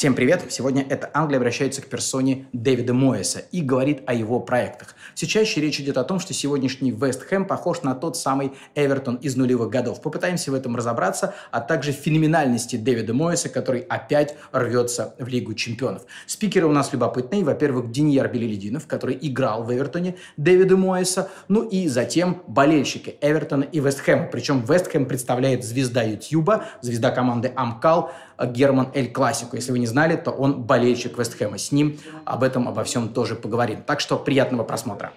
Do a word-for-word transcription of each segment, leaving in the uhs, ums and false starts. Всем привет! Сегодня эта Англия обращается к персоне Дэвида Мойеса и говорит о его проектах. Все чаще речь идет о том, что сегодняшний Вест Хэм похож на тот самый Эвертон из нулевых годов. Попытаемся в этом разобраться, а также в феноменальности Дэвида Мойеса, который опять рвется в Лигу чемпионов. Спикеры у нас любопытные. Во-первых, Динияр Билялетдинов, который играл в Эвертоне Дэвида Мойеса, ну и затем болельщики Эвертона и Вест Хэма. Причем Вест Хэм представляет звезда Ютьюба, звезда команды Амкал Герман Эль-Классику. Если вы не знали, то он болельщик Вест Хэма. С ним об этом, обо всем тоже поговорим. Так что приятного просмотра.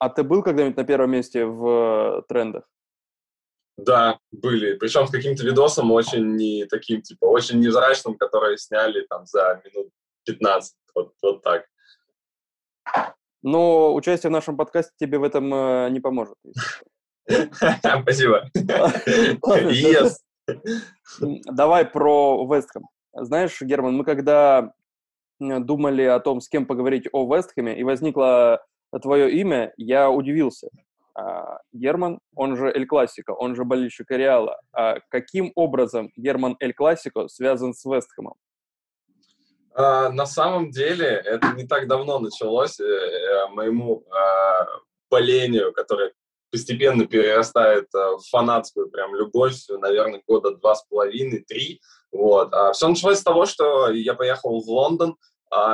А ты был когда-нибудь на первом месте в трендах? Да, были. Причем с каким-то видосом очень не таким, типа, очень невзрачным, который сняли там за минут пятнадцать. Вот, вот так. Но участие в нашем подкасте тебе в этом э, не поможет. Спасибо. Давай про Вест Хэм. Знаешь, Герман, мы когда думали о том, с кем поговорить о Вест Хэме, и возникло твое имя, я удивился. Герман, он же Эль Классико, он же болельщик Реала. Каким образом Герман Эль Классико связан с Вест Хэмом? На самом деле, это не так давно началось моему болению, которое постепенно перерастает в фанатскую прям любовь, наверное, года два с половиной, три. Вот. Все началось с того, что я поехал в Лондон,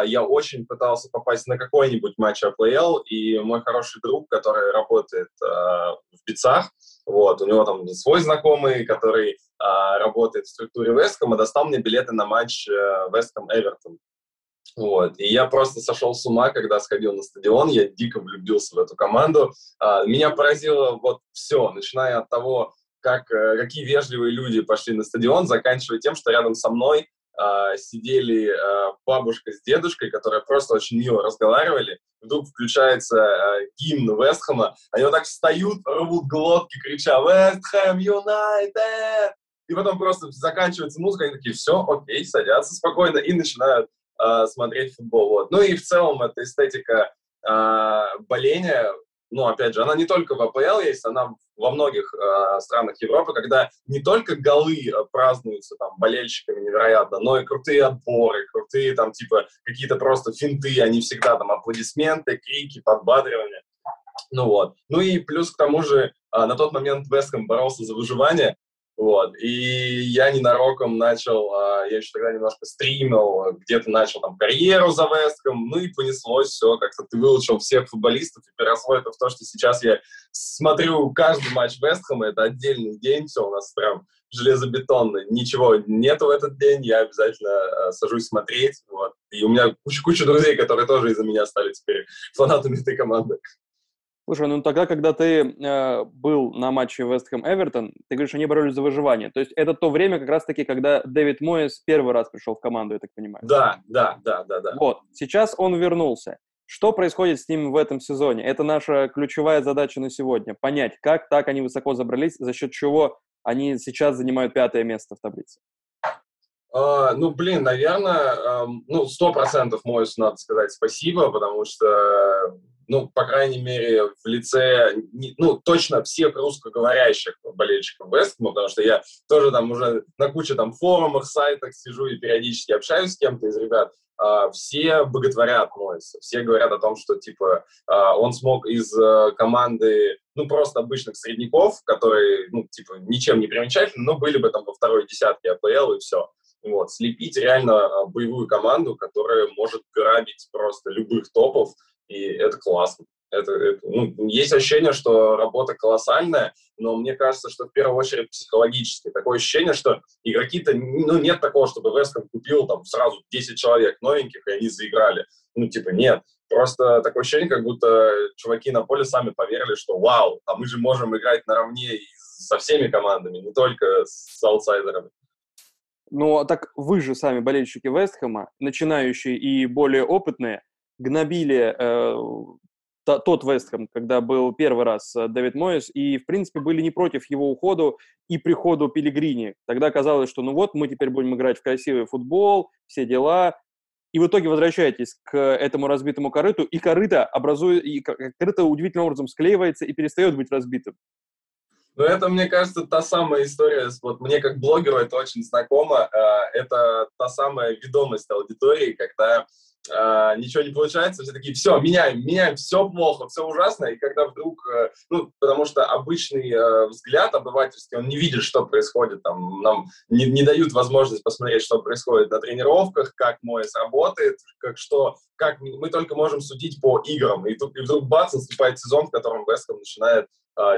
я очень пытался попасть на какой-нибудь матч эй пи эл, и мой хороший друг, который работает в Бицах, вот, у него там свой знакомый, который а, работает в структуре Вест Хэма, достал мне билеты на матч а, Вест Хэм-Эвертон. Вот. И я просто сошел с ума, когда сходил на стадион, я дико влюбился в эту команду. А, меня поразило вот все, начиная от того, как, какие вежливые люди пошли на стадион, заканчивая тем, что рядом со мной а, сидели а, бабушка с дедушкой, которые просто очень мило разговаривали. Вдруг включается э, гимн Вест Хэма, они вот так встают, рвут глотки, крича «Вест Хэм Юнайтед!» И потом просто заканчивается музыка, они такие «Все, окей», садятся спокойно и начинают э, смотреть футбол. Вот. Ну и в целом эта эстетика э, боления, ну опять же, она не только в АПЛ есть, она во многих э, странах Европы, когда не только голы празднуются там болельщиками невероятно, но и крутые отборы, крутые там типа какие-то просто финты, они всегда там аплодисменты, крики, подбадривания. Ну вот. Ну и плюс к тому же э, на тот момент Вест Хэм боролся за выживание, вот, и я ненароком начал, э, я еще тогда немножко стримил, где-то начал там карьеру за Вест Хэм, ну и понеслось все, как-то ты выучил всех футболистов и переросло это в то, что сейчас я смотрю каждый матч Вест Хэма, это отдельный день, все у нас прям железобетонно, ничего нету в этот день, я обязательно э, сажусь смотреть, вот. И у меня куча-куча друзей, которые тоже из-за меня стали теперь фанатами этой команды. Слушай, ну тогда, когда ты э, был на матче Вест Хэм-Эвертон, ты говоришь, они боролись за выживание. То есть это то время как раз-таки, когда Дэвид Мойес первый раз пришел в команду, я так понимаю. Да, да, да, да, да. Вот, сейчас он вернулся. Что происходит с ним в этом сезоне? Это наша ключевая задача на сегодня. Понять, как так они высоко забрались, за счет чего они сейчас занимают пятое место в таблице. Uh, ну, блин, наверное, uh, ну, сто процентов Мойесу надо сказать спасибо, потому что... ну, по крайней мере, в лице, ну, точно всех русскоговорящих болельщиков Вест Хэма, потому что я тоже там уже на куче там форумах, сайтах сижу и периодически общаюсь с кем-то из ребят, все боготворят Мойеса, все говорят о том, что, типа, он смог из команды, ну, просто обычных средняков, которые, ну, типа, ничем не примечательны, но были бы там во второй десятке АПЛ и все. Вот, слепить реально боевую команду, которая может грабить просто любых топов, и это классно. Это, это, ну, есть ощущение, что работа колоссальная, но мне кажется, что в первую очередь психологически. Такое ощущение, что игроки-то... Ну, нет такого, чтобы Вест Хэм купил там сразу десять человек новеньких, и они заиграли. Ну, типа, нет. Просто такое ощущение, как будто чуваки на поле сами поверили, что вау, а мы же можем играть наравне и со всеми командами, не только с аутсайдерами. Ну, а так вы же сами болельщики Вест Хэма, начинающие и более опытные, гнобили э, та, тот Вест Хэм, когда был первый раз э, Дэвид Мойес, и, в принципе, были не против его уходу и приходу Пелегрини. Тогда казалось, что ну вот, мы теперь будем играть в красивый футбол, все дела, и в итоге возвращаетесь к этому разбитому корыту, и корыто образует, и корыто удивительным образом склеивается и перестает быть разбитым. Ну, это, мне кажется, та самая история, вот мне как блогеру это очень знакомо, это та самая ведомость аудитории, когда ничего не получается, все такие, все, меняем, меняем, все плохо, все ужасно, и когда вдруг, ну, потому что обычный взгляд обывательский, он не видит, что происходит, там, нам не, не дают возможность посмотреть, что происходит на тренировках, как Мойес работает, как что, как мы только можем судить по играм, и, тут, и вдруг бац, наступает сезон, в котором Вест Хэм начинает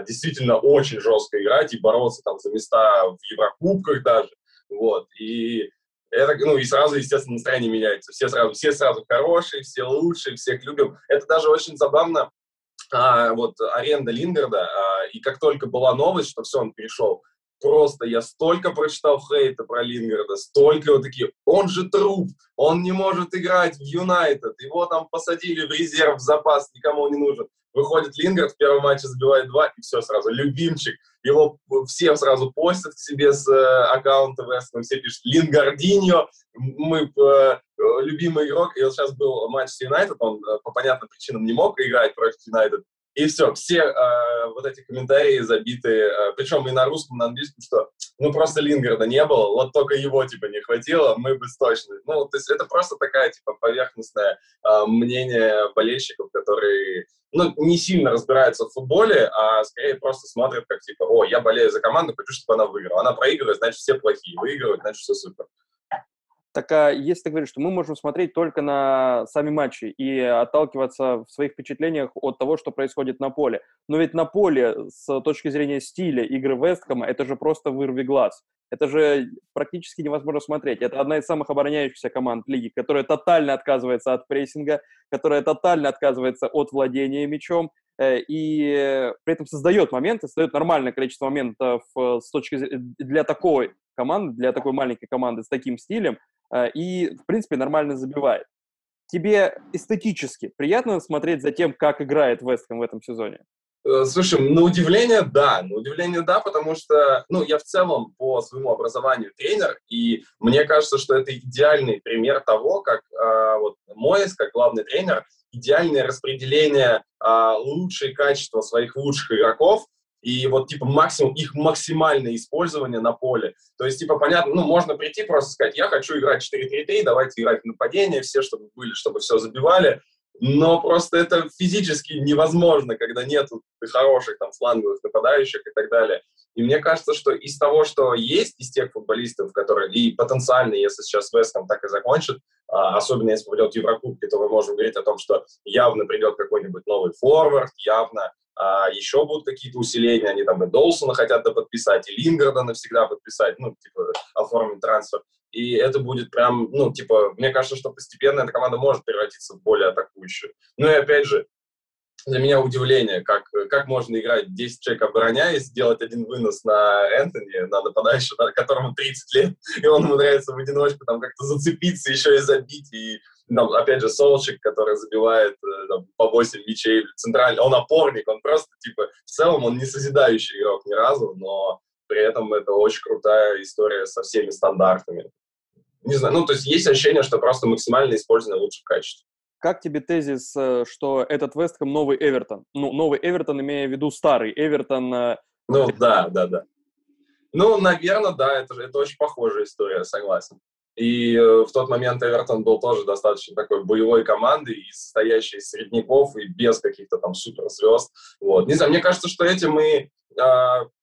действительно очень жестко играть и бороться там за места в Еврокубках даже, вот, и это, ну, и сразу, естественно, настроение меняется, все сразу, все сразу хорошие, все лучшие, всех любим, это даже очень забавно, а, вот, аренда Лингарда, а, и как только была новость, что все, он перешел, просто я столько прочитал хейта про Лингарда, столько вот такие, он же труп, он не может играть в Юнайтед, его там посадили в резерв, в запас, никому не нужен. Выходит Лингард, в первом матче забивает два, и все сразу, любимчик. Его все сразу постят к себе с э, аккаунта Вест Хэм, все пишут «Лингардиньо», мы, э, любимый игрок. И вот сейчас был матч с Юнайтед, он э, по понятным причинам не мог играть против Юнайтед. И все, все э, вот эти комментарии забиты, э, причем и на русском, и на английском, что ну просто Лингарда не было, вот только его типа не хватило, мы бы точно... Ну, то есть это просто такая типа поверхностное э, мнение болельщиков, которые ну, не сильно разбираются в футболе, а скорее просто смотрят как типа, о, я болею за команду, хочу, чтобы она выиграла. Она проигрывает, значит, все плохие, выигрывают, значит, все супер. Так, а если ты говоришь, что мы можем смотреть только на сами матчи и отталкиваться в своих впечатлениях от того, что происходит на поле, но ведь на поле с точки зрения стиля игры Вест Хэма это же просто вырви глаз. Это же практически невозможно смотреть. Это одна из самых обороняющихся команд лиги, которая тотально отказывается от прессинга, которая тотально отказывается от владения мячом и при этом создает моменты, создает нормальное количество моментов с точки зрения для такой команды, для такой маленькой команды с таким стилем и, в принципе, нормально забивает. Тебе эстетически приятно смотреть за тем, как играет Вест Хэм в этом сезоне? Слушай, на удивление, да. На удивление, да, потому что, ну, я в целом по своему образованию тренер, и мне кажется, что это идеальный пример того, как э, вот Мойес, как главный тренер, идеальное распределение э, лучших качеств своих лучших игроков, и вот, типа, максимум, их максимальное использование на поле. То есть, типа, понятно, ну, можно прийти просто сказать, я хочу играть четыре три три, давайте играть в нападение, все, чтобы были, чтобы все забивали. Но просто это физически невозможно, когда нет хороших там фланговых нападающих и так далее. И мне кажется, что из того, что есть, из тех футболистов, которые и потенциально, если сейчас Вест Хэм так и закончит, особенно если пойдет в Еврокубки, то мы можем говорить о том, что явно придет какой-нибудь новый форвард, явно а, еще будут какие-то усиления, они там и Доусона хотят доподписать, и Лингарда навсегда подписать, ну, типа, оформить трансфер. И это будет прям, ну, типа, мне кажется, что постепенно эта команда может превратиться в более атакующую. Ну и опять же, для меня удивление, как, как можно играть десять человек обороняясь, делать один вынос на Энтони, на нападающего, которому тридцать лет, и он умудряется в одиночку там как-то зацепиться, еще и забить. И там, опять же, Соучек, который забивает там, по восемь мячей центральный, он опорник, он просто, типа, в целом он не созидающий игрок ни разу, но при этом это очень крутая история со всеми стандартами. Не знаю, ну, то есть есть ощущение, что просто максимально использовано лучших качеств. Как тебе тезис, что этот Вест Хэм новый Эвертон? Ну, новый Эвертон, имея в виду старый Эвертон. Ну, да, да, да. Ну, наверное, да, это, это очень похожая история, согласен. И э, в тот момент Эвертон был тоже достаточно такой боевой командой, и состоящей из средняков, и без каких-то там суперзвезд. Вот. Не знаю, мне кажется, что этим и э,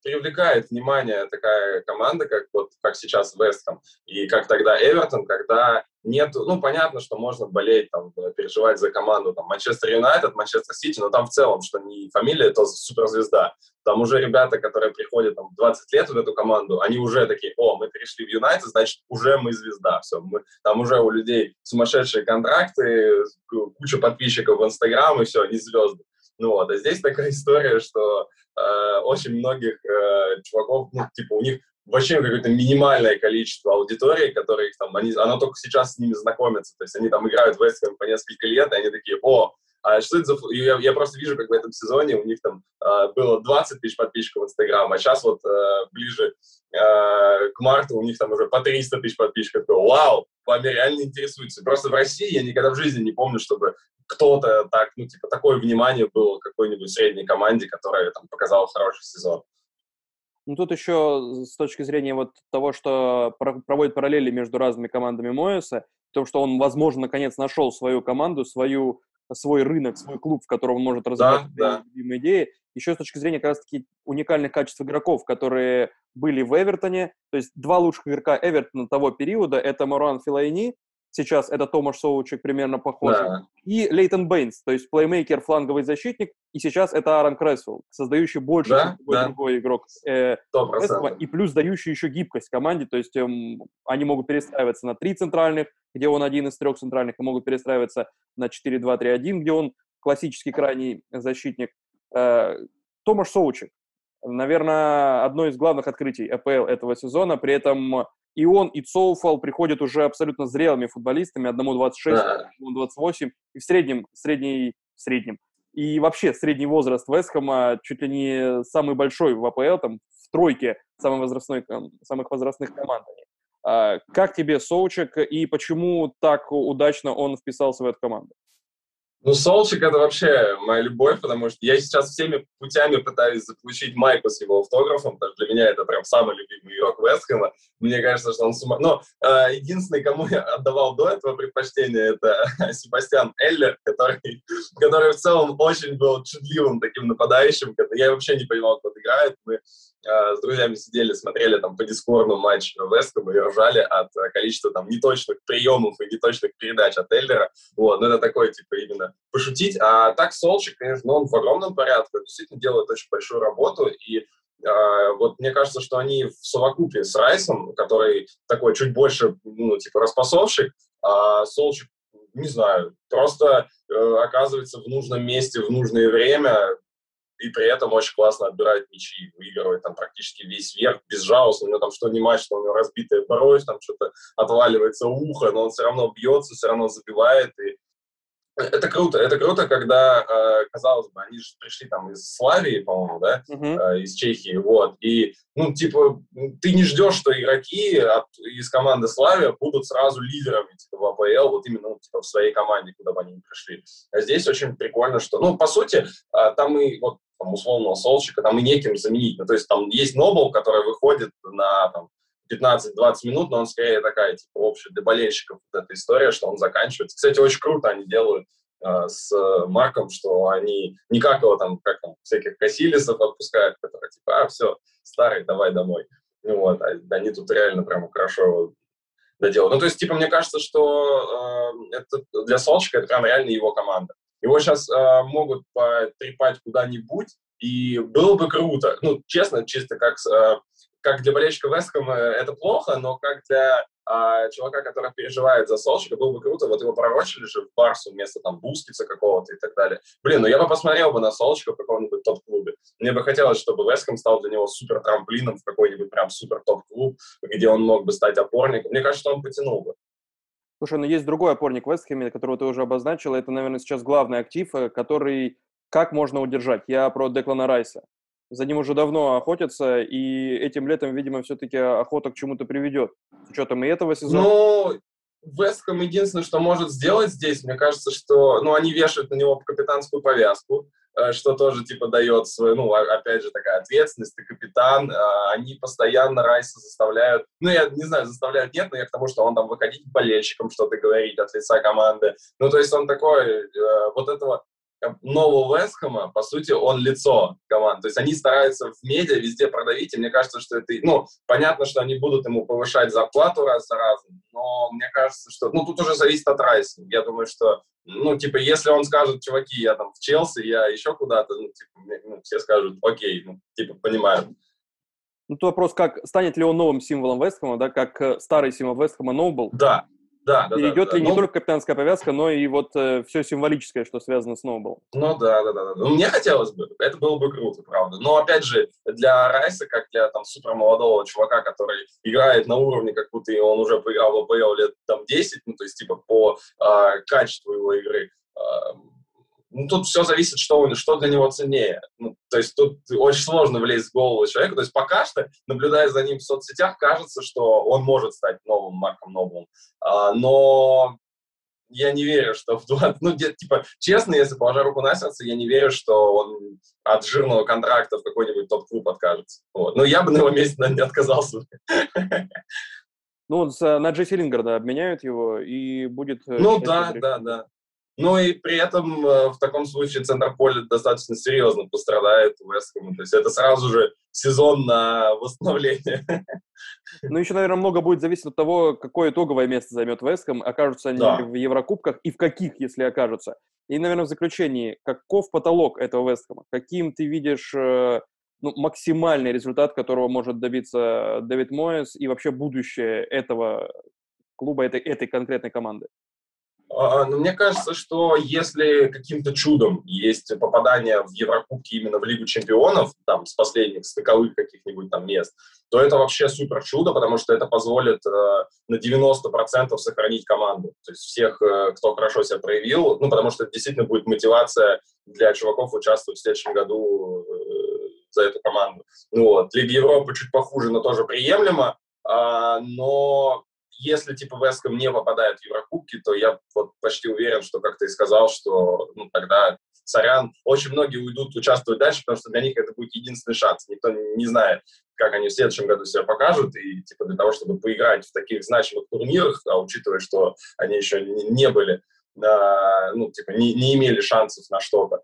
привлекает внимание такая команда, как, вот, как сейчас Вест Хэм, и как тогда Эвертон, когда нет... Ну, понятно, что можно болеть, там, переживать за команду там, Манчестер Юнайтед, Манчестер Сити, но там в целом, что не фамилия, то суперзвезда. Там уже ребята, которые приходят там, двадцать лет в эту команду, они уже такие, о, мы перешли в Юнайтед, значит, уже мы звезда. Все, мы, там уже у людей сумасшедшие контракты, куча подписчиков в Инстаграм, и все, они звезды. Ну вот, а здесь такая история, что э, очень многих э, чуваков, ну, типа, у них вообще какое-то минимальное количество аудитории, которые там, они, оно только сейчас с ними знакомится, то есть они там играют в Вест Хэм по несколько лет, и они такие, о, а что это за... Я, я просто вижу, как в этом сезоне у них там э, было двадцать тысяч подписчиков в Инстаграм, а сейчас вот э, ближе э, к марту у них там уже по триста тысяч подписчиков. Вау, вами реально интересуются. Просто в России я никогда в жизни не помню, чтобы кто-то так, ну, типа, такое внимание было какой-нибудь средней команде, которая там показала хороший сезон. Ну, тут еще с точки зрения вот того, что проводит параллели между разными командами Мойеса, то, что он, возможно, наконец нашел свою команду, свою, свой рынок, свой клуб, в котором он может развивать да, да. любимые идеи. Еще с точки зрения как раз-таки уникальных качеств игроков, которые были в Эвертоне. То есть два лучших игрока Эвертона того периода — это Маруан Феллайни, сейчас это Томаш Соучек, примерно похожий, да. и Лейтон Бейнс, то есть плеймейкер, фланговый защитник, и сейчас это Аарон Кресвелл, создающий больше, да? чем да. другой игрок э, Кресвелла, и плюс дающий еще гибкость команде, то есть э, они могут перестраиваться на три центральных, где он один из трех центральных, и могут перестраиваться на четыре-два-три-один, где он классический крайний защитник. Э, Томаш Соучек, наверное, одно из главных открытий АПЛ этого сезона, при этом и он, и Цоуфал приходят уже абсолютно зрелыми футболистами, одному двадцать шесть, одному двадцать восемь, и в среднем, средний, в среднем, и вообще средний возраст Вест Хэма чуть ли не самый большой в АПЛ, там, в тройке самых возрастных, самых возрастных команд. А, как тебе Соучек, и почему так удачно он вписался в эту команду? Ну, Соучек — это вообще моя любовь, потому что я сейчас всеми путями пытаюсь заполучить майку с его автографом, потому что для меня это прям самый любимый игрок Вест Хэма. Мне кажется, что он сумасшедший. Но э, единственный, кому я отдавал до этого предпочтение, это Себастьян Эллер, который, который в целом очень был чудливым таким нападающим. Я вообще не понимал, кто играет. Мы э, с друзьями сидели, смотрели там по дискорду матч Вест Хэма и ржали от количества там неточных приемов и неточных передач от Эллера. Вот, ну это такой, типа, именно пошутить. А так Соучек, конечно, он в огромном порядке действительно делает очень большую работу, и э, вот мне кажется, что они в совокупе с Райсом, который такой чуть больше, ну, типа, распасовщик, а Соучек, не знаю, просто э, оказывается в нужном месте в нужное время, и при этом очень классно отбирает мячи, выигрывает там практически весь верх, безжалостно. У него там что ни матч, что у него разбитая бровь, там что-то отваливается ухо, но он все равно бьется, все равно забивает, и это круто, это круто, когда, казалось бы, они же пришли там из Славии, по-моему, да, uh-huh. из Чехии, вот, и, ну, типа, ты не ждешь, что игроки от, из команды Славия будут сразу лидерами, типа, в АПЛ, вот именно, ну, типа, в своей команде, куда бы они не пришли. А здесь очень прикольно, что, ну, по сути, там и, вот, там, условного Солчика, там и неким заменить, ну, то есть там есть Нобл, который выходит на, там, пятнадцать-двадцать минут, но он скорее такая, типа, общая для болельщиков вот эта история, что он заканчивается. Кстати, очень круто они делают э, с Марком, что они не как его там, как там, всяких Касилисов отпускают, которые, типа, а, все, старый, давай домой. Ну вот, а они тут реально прямо хорошо его доделают. Ну, то есть, типа, мне кажется, что э, это для Солчика это прям реально его команда. Его сейчас э, могут потрепать куда-нибудь, и было бы круто. Ну, честно, чисто как... Э, Как для болельщика Вест Хэма это плохо, но как для а, чувака, который переживает за Солчика, было бы круто. Вот его пророчили же в Барсу вместо там Бускетса какого-то и так далее. Блин, ну я бы посмотрел бы на Солчика в каком-нибудь топ-клубе. Мне бы хотелось, чтобы Вест Хэм стал для него супер трамплином в какой-нибудь прям супер топ-клуб, где он мог бы стать опорником. Мне кажется, что он потянул бы. Слушай, ну есть другой опорник Вест Хэма, которого ты уже обозначил. Это, наверное, сейчас главный актив, который как можно удержать. Я про Деклана Райса. За ним уже давно охотятся, и этим летом, видимо, все-таки охота к чему-то приведет, с учетом и этого сезона. Ну, Вест Хэм единственное, что может сделать здесь, мне кажется, что... Ну, они вешают на него капитанскую повязку, что тоже, типа, дает свою... Ну, опять же, такая ответственность, ты капитан. Они постоянно Райса заставляют... Ну, я не знаю, заставляют нет, но я к тому, что он там выходить к болельщикам, что-то говорить от лица команды. Ну, то есть он такой... Вот этого... нового Вест Хэма, по сути, он лицо команды. То есть они стараются в медиа везде продавить, и мне кажется, что это... Ну, понятно, что они будут ему повышать зарплату раз за разом, но мне кажется, что... Ну, тут уже зависит от Райса. Я думаю, что... Ну, типа, если он скажет, чуваки, я там в Челси, я еще куда-то, ну, типа, ну, все скажут, окей, ну, типа, понимаю. Ну, то вопрос, как станет ли он новым символом Вест Хэма, да, как старый символ Вест Хэма Нобл? Да. Да, да, идет да, ли да. не ну, только капитанская повязка, но и вот э, все символическое, что связано с Ноблом. Ну да, да, да, да. Ну, мне хотелось бы, это было бы круто, правда. Но опять же, для Райса, как для там супермолодого чувака, который играет на уровне, как будто он уже поиграл в АПЛ лет там десять, ну то есть типа по э, качеству его игры, э, ну тут все зависит, что, он, что для него ценнее. Ну, то есть тут очень сложно влезть в голову человека. То есть пока что, наблюдая за ним в соцсетях, кажется, что он может стать новым Марком Ноблом. Но я не верю, что в двадцать... Ну, где, типа, честно, если положа руку на сердце, я не верю, что он от жирного контракта в какой-нибудь топ-клуб откажется. Вот. Ну, я бы на его месте, наверное, не отказался. Ну, на Джесси Лингарда обменяют его, и будет... Ну, да, да, да. Ну, и при этом в таком случае центр поля достаточно серьезно пострадает у Вест Хэма. То есть это сразу же сезон на восстановление. Ну, еще, наверное, много будет зависеть от того, какое итоговое место займет Вест Хэм, окажутся они да. в Еврокубках и в каких, если окажутся. И, наверное, в заключении, каков потолок этого Вест Хэма? Каким ты видишь ну, максимальный результат, которого может добиться Дэвид Мойес и вообще будущее этого клуба, этой, этой конкретной команды? Но мне кажется, что если каким-то чудом есть попадание в Еврокубки именно в Лигу чемпионов, там, с последних стыковых каких-нибудь там мест, то это вообще супер чудо, потому что это позволит э, на девяносто процентов сохранить команду. То есть всех, э, кто хорошо себя проявил, ну, потому что это действительно будет мотивация для чуваков участвовать в следующем году э, за эту команду. Ну, вот. Лига Европы чуть похуже, но тоже приемлемо, э, но... Если, типа, Вест Хэм не попадает в Еврокубки, то я вот почти уверен, что, как ты и сказал, что, ну, тогда сорян. Очень многие уйдут участвовать дальше, потому что для них это будет единственный шанс. Никто не знает, как они в следующем году себя покажут. И, типа, для того, чтобы поиграть в таких значимых турнирах, а учитывая, что они еще не были, ну, типа, не, не имели шансов на что-то.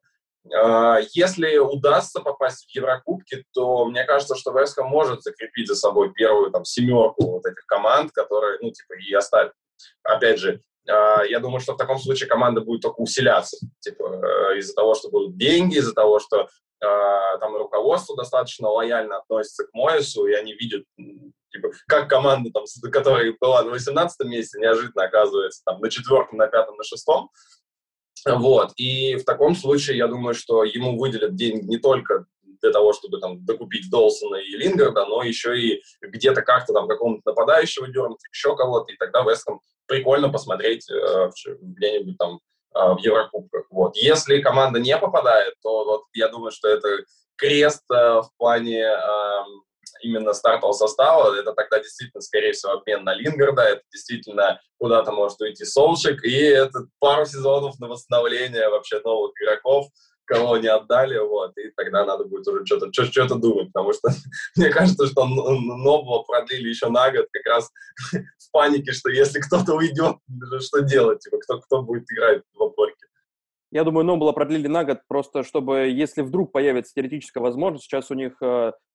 Если удастся попасть в Еврокубки, то мне кажется, что Вест Хэм может закрепить за собой первую там, семерку вот этих команд, которые, ну, типа, и оставят. Опять же, я думаю, что в таком случае команда будет только усиляться. Типа, из-за того, что будут деньги, из-за того, что там руководство достаточно лояльно относится к Мойесу, и они видят, типа, как команда, там, которая была на восемнадцатом месте, неожиданно оказывается там, на четвертом, на пятом, на шестом. Вот, и в таком случае, я думаю, что ему выделят деньги не только для того, чтобы там докупить Долсона и Лингарда, но еще и где-то как-то там какого-нибудь нападающего дернуть, еще кого-то, и тогда Вест Хэм прикольно посмотреть э, где-нибудь там э, в Еврокубках. Вот. Если команда не попадает, то вот, я думаю, что это крест э, в плане э, именно стартового состава, это тогда действительно, скорее всего, обмен на Лингарда, это действительно куда-то может уйти Соучек, и это пару сезонов на восстановление вообще новых игроков, кого не отдали, вот, и тогда надо будет уже что-то, что, что-то думать, потому что мне кажется, что Нобла продлили еще на год как раз в панике, что если кто-то уйдет, что делать, типа, кто, кто будет играть в опорке. Я думаю, Нобла продлили на год, просто чтобы, если вдруг появится теоретическая возможность, сейчас у них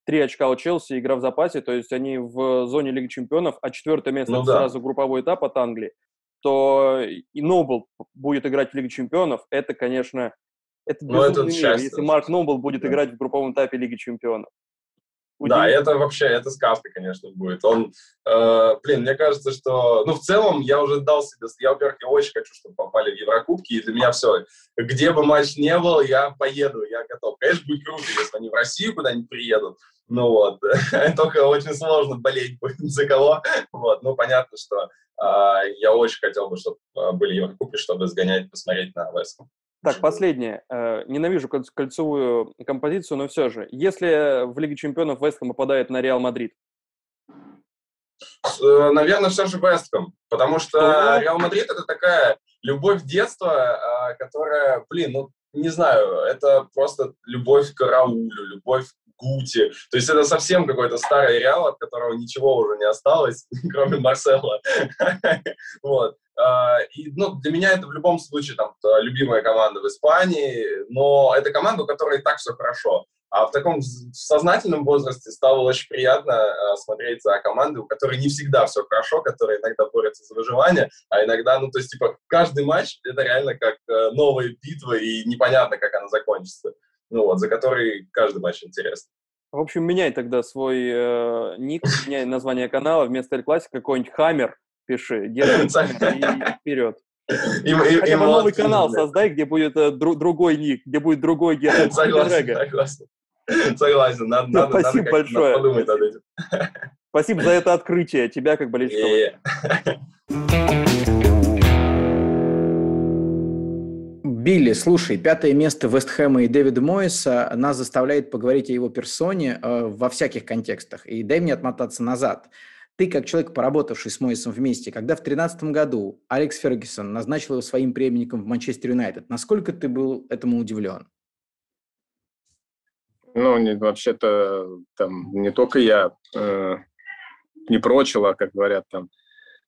три очка у Челси, игра в запасе, то есть они в зоне Лиги Чемпионов, а четвертое место ну, да. сразу групповой этап от Англии, то и Нобл будет играть в Лиге Чемпионов, это, конечно, это безумный мир, если Марк Нобл будет да. играть в групповом этапе Лиги Чемпионов. Да, это вообще, это сказка, конечно, будет. Он, э, блин, мне кажется, что... Ну, в целом, я уже дал себе... Я, во-первых, я очень хочу, чтобы попали в Еврокубки, и для меня все. Где бы матч не был, я поеду, я готов. Конечно, будет круто, если они в Россию куда-нибудь приедут. Ну, вот. Только очень сложно болеть за кого. Вот. Ну, понятно, что э, я очень хотел бы, чтобы были Еврокубки, чтобы сгонять, посмотреть на Вест Хэм. Так, последнее. Ненавижу кольцевую композицию, но все же. Если в Лиге Чемпионов Вест Хэм попадает на Реал Мадрид? Наверное, все же Вест Хэм. Потому что Реал Мадрид – это такая любовь детства, которая, блин, ну, не знаю, это просто любовь к Раулю, любовь к Гути. То есть это совсем какой-то старый Реал, от которого ничего уже не осталось, кроме Марсело. Вот. Uh, и, ну, для меня это в любом случае там, любимая команда в Испании, но это команда, у которой и так все хорошо. А в таком в сознательном возрасте стало очень приятно uh, смотреть за командой, у которой не всегда все хорошо, которая иногда борется за выживание, а иногда, ну, то есть, типа, каждый матч это реально как uh, новая битва, и непонятно, как она закончится. Ну вот, за который каждый матч интересен. В общем, меняй тогда свой э, ник, меняй название канала, вместо Эль-Классико какой-нибудь Хаммер. Пиши, держи и вперед. И, и, Хотя бы новый канал создай, где будет э, дру, другой ник, где будет другой герой. Согласен, согласен. Согласен, надо, ну, надо, спасибо надо, большое. Надо подумать над этим. Спасибо за это открытие, тебя как болельщиков. Билли, слушай, пятое место Вест Хэма и Дэвида Мойеса нас заставляет поговорить о его персоне э, во всяких контекстах. И дай мне отмотаться назад. Ты, как человек, поработавший с Мойесом вместе, когда в тринадцатом году Алекс Фергюсон назначил его своим преемником в Манчестер Юнайтед, насколько ты был этому удивлен? Ну, не, вообще-то, там, не только я э, не прочил, а, как говорят, там,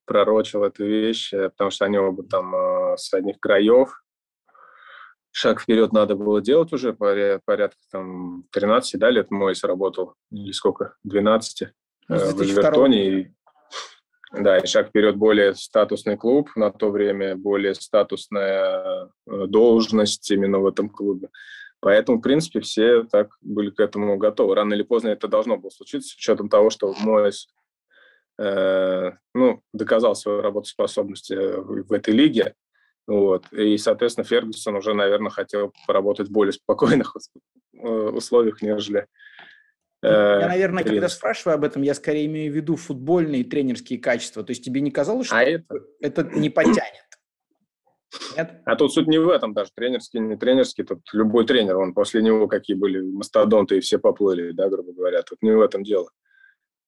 пророчил эту вещь, потому что они оба там э, с одних краев. Шаг вперед надо было делать уже, порядка, порядка там тринадцати, да, лет Мойес работал, или сколько, двенадцати, ну, э, в Эвертоне. Да, и шаг вперед, более статусный клуб на то время, более статусная э, должность именно в этом клубе. Поэтому, в принципе, все так были к этому готовы. Рано или поздно это должно было случиться, с учетом того, что Мойес э, ну, доказал свою работоспособность в, в этой лиге. Вот. И, соответственно, Фергюсон уже, наверное, хотел поработать в более спокойных условиях, нежели... Э, я, наверное, тренер. Когда спрашиваю об этом, я скорее имею в виду футбольные и тренерские качества. То есть тебе не казалось, что а это... это не потянет? Нет? А тут суть не в этом даже, тренерский, не тренерский, тут любой тренер, он после него какие были мастодонты и все поплыли, да, грубо говоря, тут не в этом дело.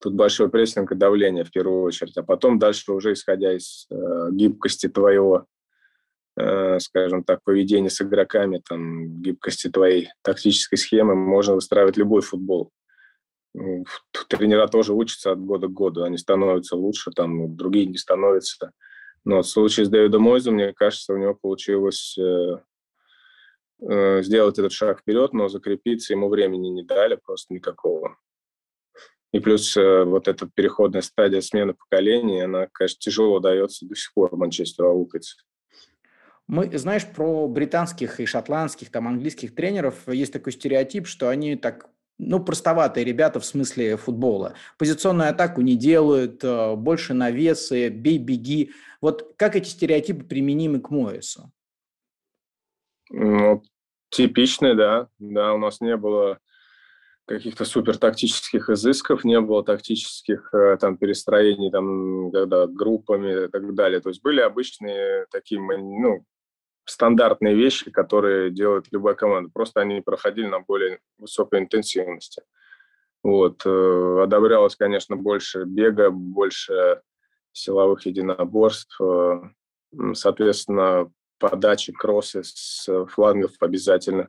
Тут большой прессинг и давление в первую очередь, а потом дальше уже исходя из э, гибкости твоего, э, скажем так, поведения с игроками, там, гибкости твоей тактической схемы, можно выстраивать любой футбол. Тренера тоже учатся от года к году, они становятся лучше, там, другие не становятся. Но в случае с Дэвидом Мойесом, мне кажется, у него получилось э, э, сделать этот шаг вперед, но закрепиться ему времени не дали просто никакого. И плюс э, вот эта переходная стадия смены поколений, она, конечно, тяжело дается до сих пор Манчестеру аукается. Мы, знаешь, про британских и шотландских, там, английских тренеров есть такой стереотип, что они так... Ну, простоватые ребята в смысле футбола. Позиционную атаку не делают, больше навесы, бей-беги. Вот как эти стереотипы применимы к Мойесу? Ну, типичные, да. Да, у нас не было каких-то супертактических изысков, не было тактических там, перестроений там, когда, группами и так далее. То есть были обычные такие, ну, стандартные вещи, которые делает любая команда. Просто они проходили на более высокой интенсивности. Вот. Одобрялось, конечно, больше бега, больше силовых единоборств. Соответственно, подачи, кроссы с флангов обязательно.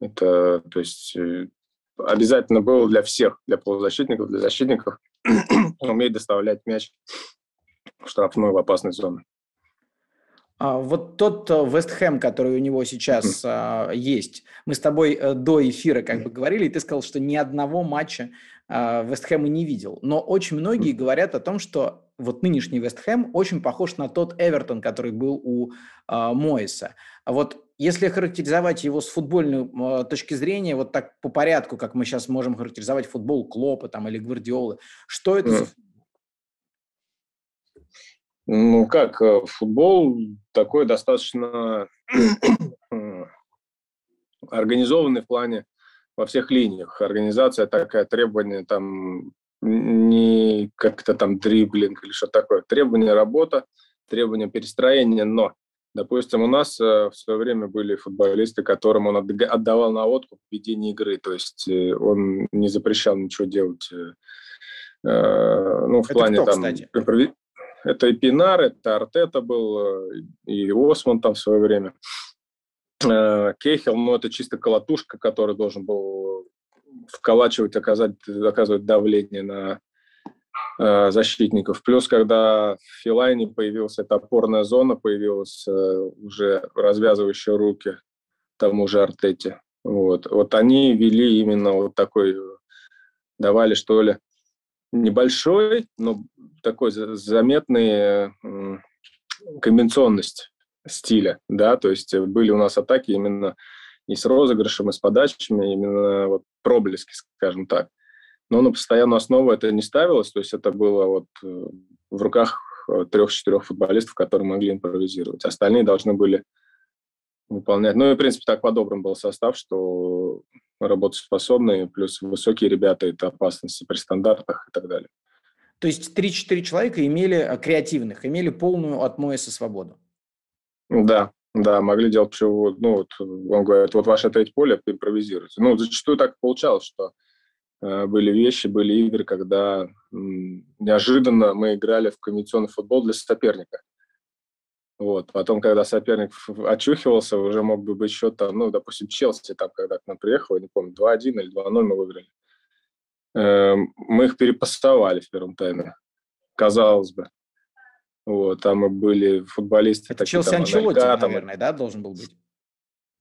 Это, то есть, обязательно было для всех, для полузащитников, для защитников, уметь доставлять мяч в штрафную, в опасную зону. Вот тот Вест Хэм, который у него сейчас а, есть, мы с тобой до эфира как бы говорили, и ты сказал, что ни одного матча а, Вест Хэма не видел. Но очень многие говорят о том, что вот нынешний Вест Хэм очень похож на тот Эвертон, который был у а, Мойеса. А вот если характеризовать его с футбольной а, точки зрения, вот так по порядку, как мы сейчас можем характеризовать футбол Клопа там, или Гвардиолы, что это за футбол? Ну как, футбол такой достаточно организованный в плане во всех линиях. Организация такая, требование там не как-то там дриблинг или что такое. Требование работа, требование перестроения, но, допустим, у нас в свое время были футболисты, которым он отдавал на откуп в ведении игры, то есть он не запрещал ничего делать. Ну, в это плане кто, там... Кстати? Это и Пиенаар, это Артета был, и Осман там в свое время. Кейхел, ну, это чисто колотушка, который должен был вколачивать, оказать, оказывать давление на э, защитников. Плюс, когда в Феллайни появилась эта опорная зона, появилась э, уже развязывающие руки тому же Артете. Вот. Вот они вели именно вот такой, давали, что ли, небольшой, но такой заметной комбинационность стиля, да, то есть были у нас атаки именно и с розыгрышем, и с подачами, именно вот проблески, скажем так. Но на постоянную основу это не ставилось, то есть это было вот в руках трех-четырех футболистов, которые могли импровизировать. Остальные должны были выполнять. Ну и, в принципе, так подобран был состав, что работоспособные, плюс высокие ребята, это опасности при стандартах и так далее. То есть три-четыре человека имели креативных, имели полную от Мойеса свободу? Да, да, могли делать чего. Ну, вот он говорит, вот ваше третье поле, импровизируйте. Ну, зачастую так получалось, что были вещи, были игры, когда неожиданно мы играли в комбинационный футбол для соперника. Вот. Потом, когда соперник очухивался, уже мог бы быть счет, там, ну, допустим, Челси, там, когда к нам приехал, я не помню, два-один или два-ноль мы выиграли. Мы их перепасовали в первом тайме, казалось бы. Вот, там мы были футболисты. Это Челси Анчелотти, наверное, да, должен был быть?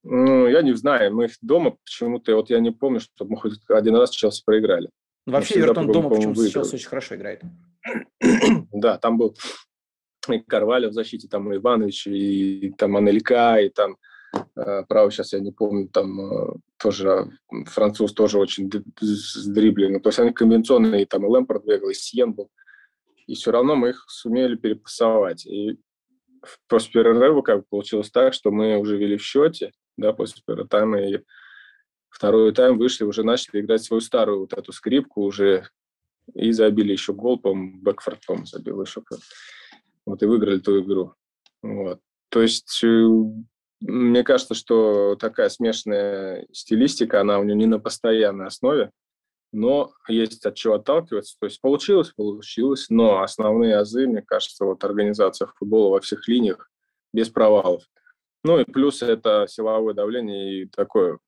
Ну, я не знаю, мы их дома почему-то, вот я не помню, чтобы мы хоть один раз Челси проиграли. Ну, вообще, Эвертон дома почему-то Челси очень хорошо играет. Да, там был и Карвалью в защите, там и Иванович, и там Анелька, и там, право, сейчас я не помню, там тоже француз тоже очень дриблинг. То есть они комбинационные, там и Лэмпард бегал, и Сьен был. И все равно мы их сумели перепасовать. И после перерыва как бы получилось так, что мы уже вели в счете, да, после первого тайма, и второй тайм вышли, уже начали играть свою старую вот эту скрипку уже, и забили еще гол, по-моему, Бэкфорд, по-моему, забил еще. Вот, и выиграли ту игру. Вот. То есть, мне кажется, что такая смешанная стилистика, она у нее не на постоянной основе, но есть от чего отталкиваться. То есть получилось, получилось, но основные азы, мне кажется, вот организация футбола во всех линиях без провалов. Ну и плюс это силовое давление и такое,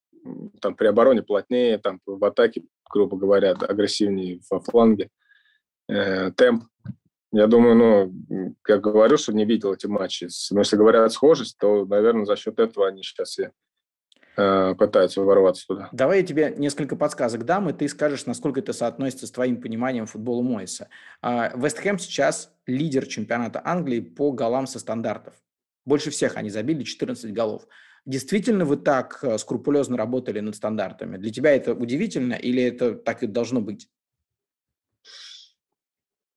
там при обороне плотнее, там в атаке, грубо говоря, агрессивнее во фланге, э, темп. Я думаю, ну, я говорю, что не видел эти матчи. Но если говорят схожесть, то, наверное, за счет этого они сейчас и э, пытаются ворваться туда. Давай я тебе несколько подсказок дам, и ты скажешь, насколько это соотносится с твоим пониманием футбола Мойеса. Вест Хэм сейчас лидер чемпионата Англии по голам со стандартов. Больше всех они забили четырнадцать голов. Действительно вы так скрупулезно работали над стандартами? Для тебя это удивительно или это так и должно быть?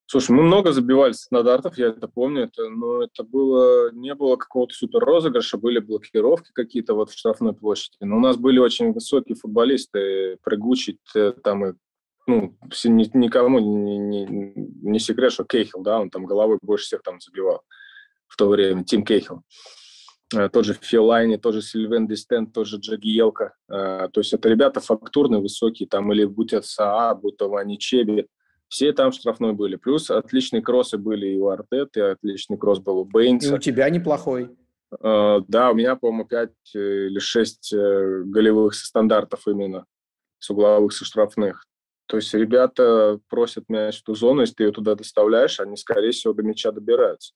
Слушай, мы много забивали стандартов, я это помню, это, но это было, не было какого-то суперрозыгрыша, были блокировки какие-то вот в штрафной площади. Но у нас были очень высокие футболисты, прыгучие, там, и, ну, никому не, не, не секрет, что Кейхел, да, он там головой больше всех там забивал в то время, Тим Кейхел. Тот же Феллайни, тот же Сильвен Дистен, тот же Джагиелка. То есть это ребята фактурные, высокие, там, или будь это Саа, будь то Вани Чеби. Все там штрафной были. Плюс отличные кроссы были и у Артеты, отличный кросс был у Бейнса. И у тебя неплохой. Да, у меня, по-моему, пять или шесть голевых со стандартов именно, с угловых, со штрафных. То есть ребята просят мяч в ту зону, если ты ее туда доставляешь, они, скорее всего, до мяча добираются.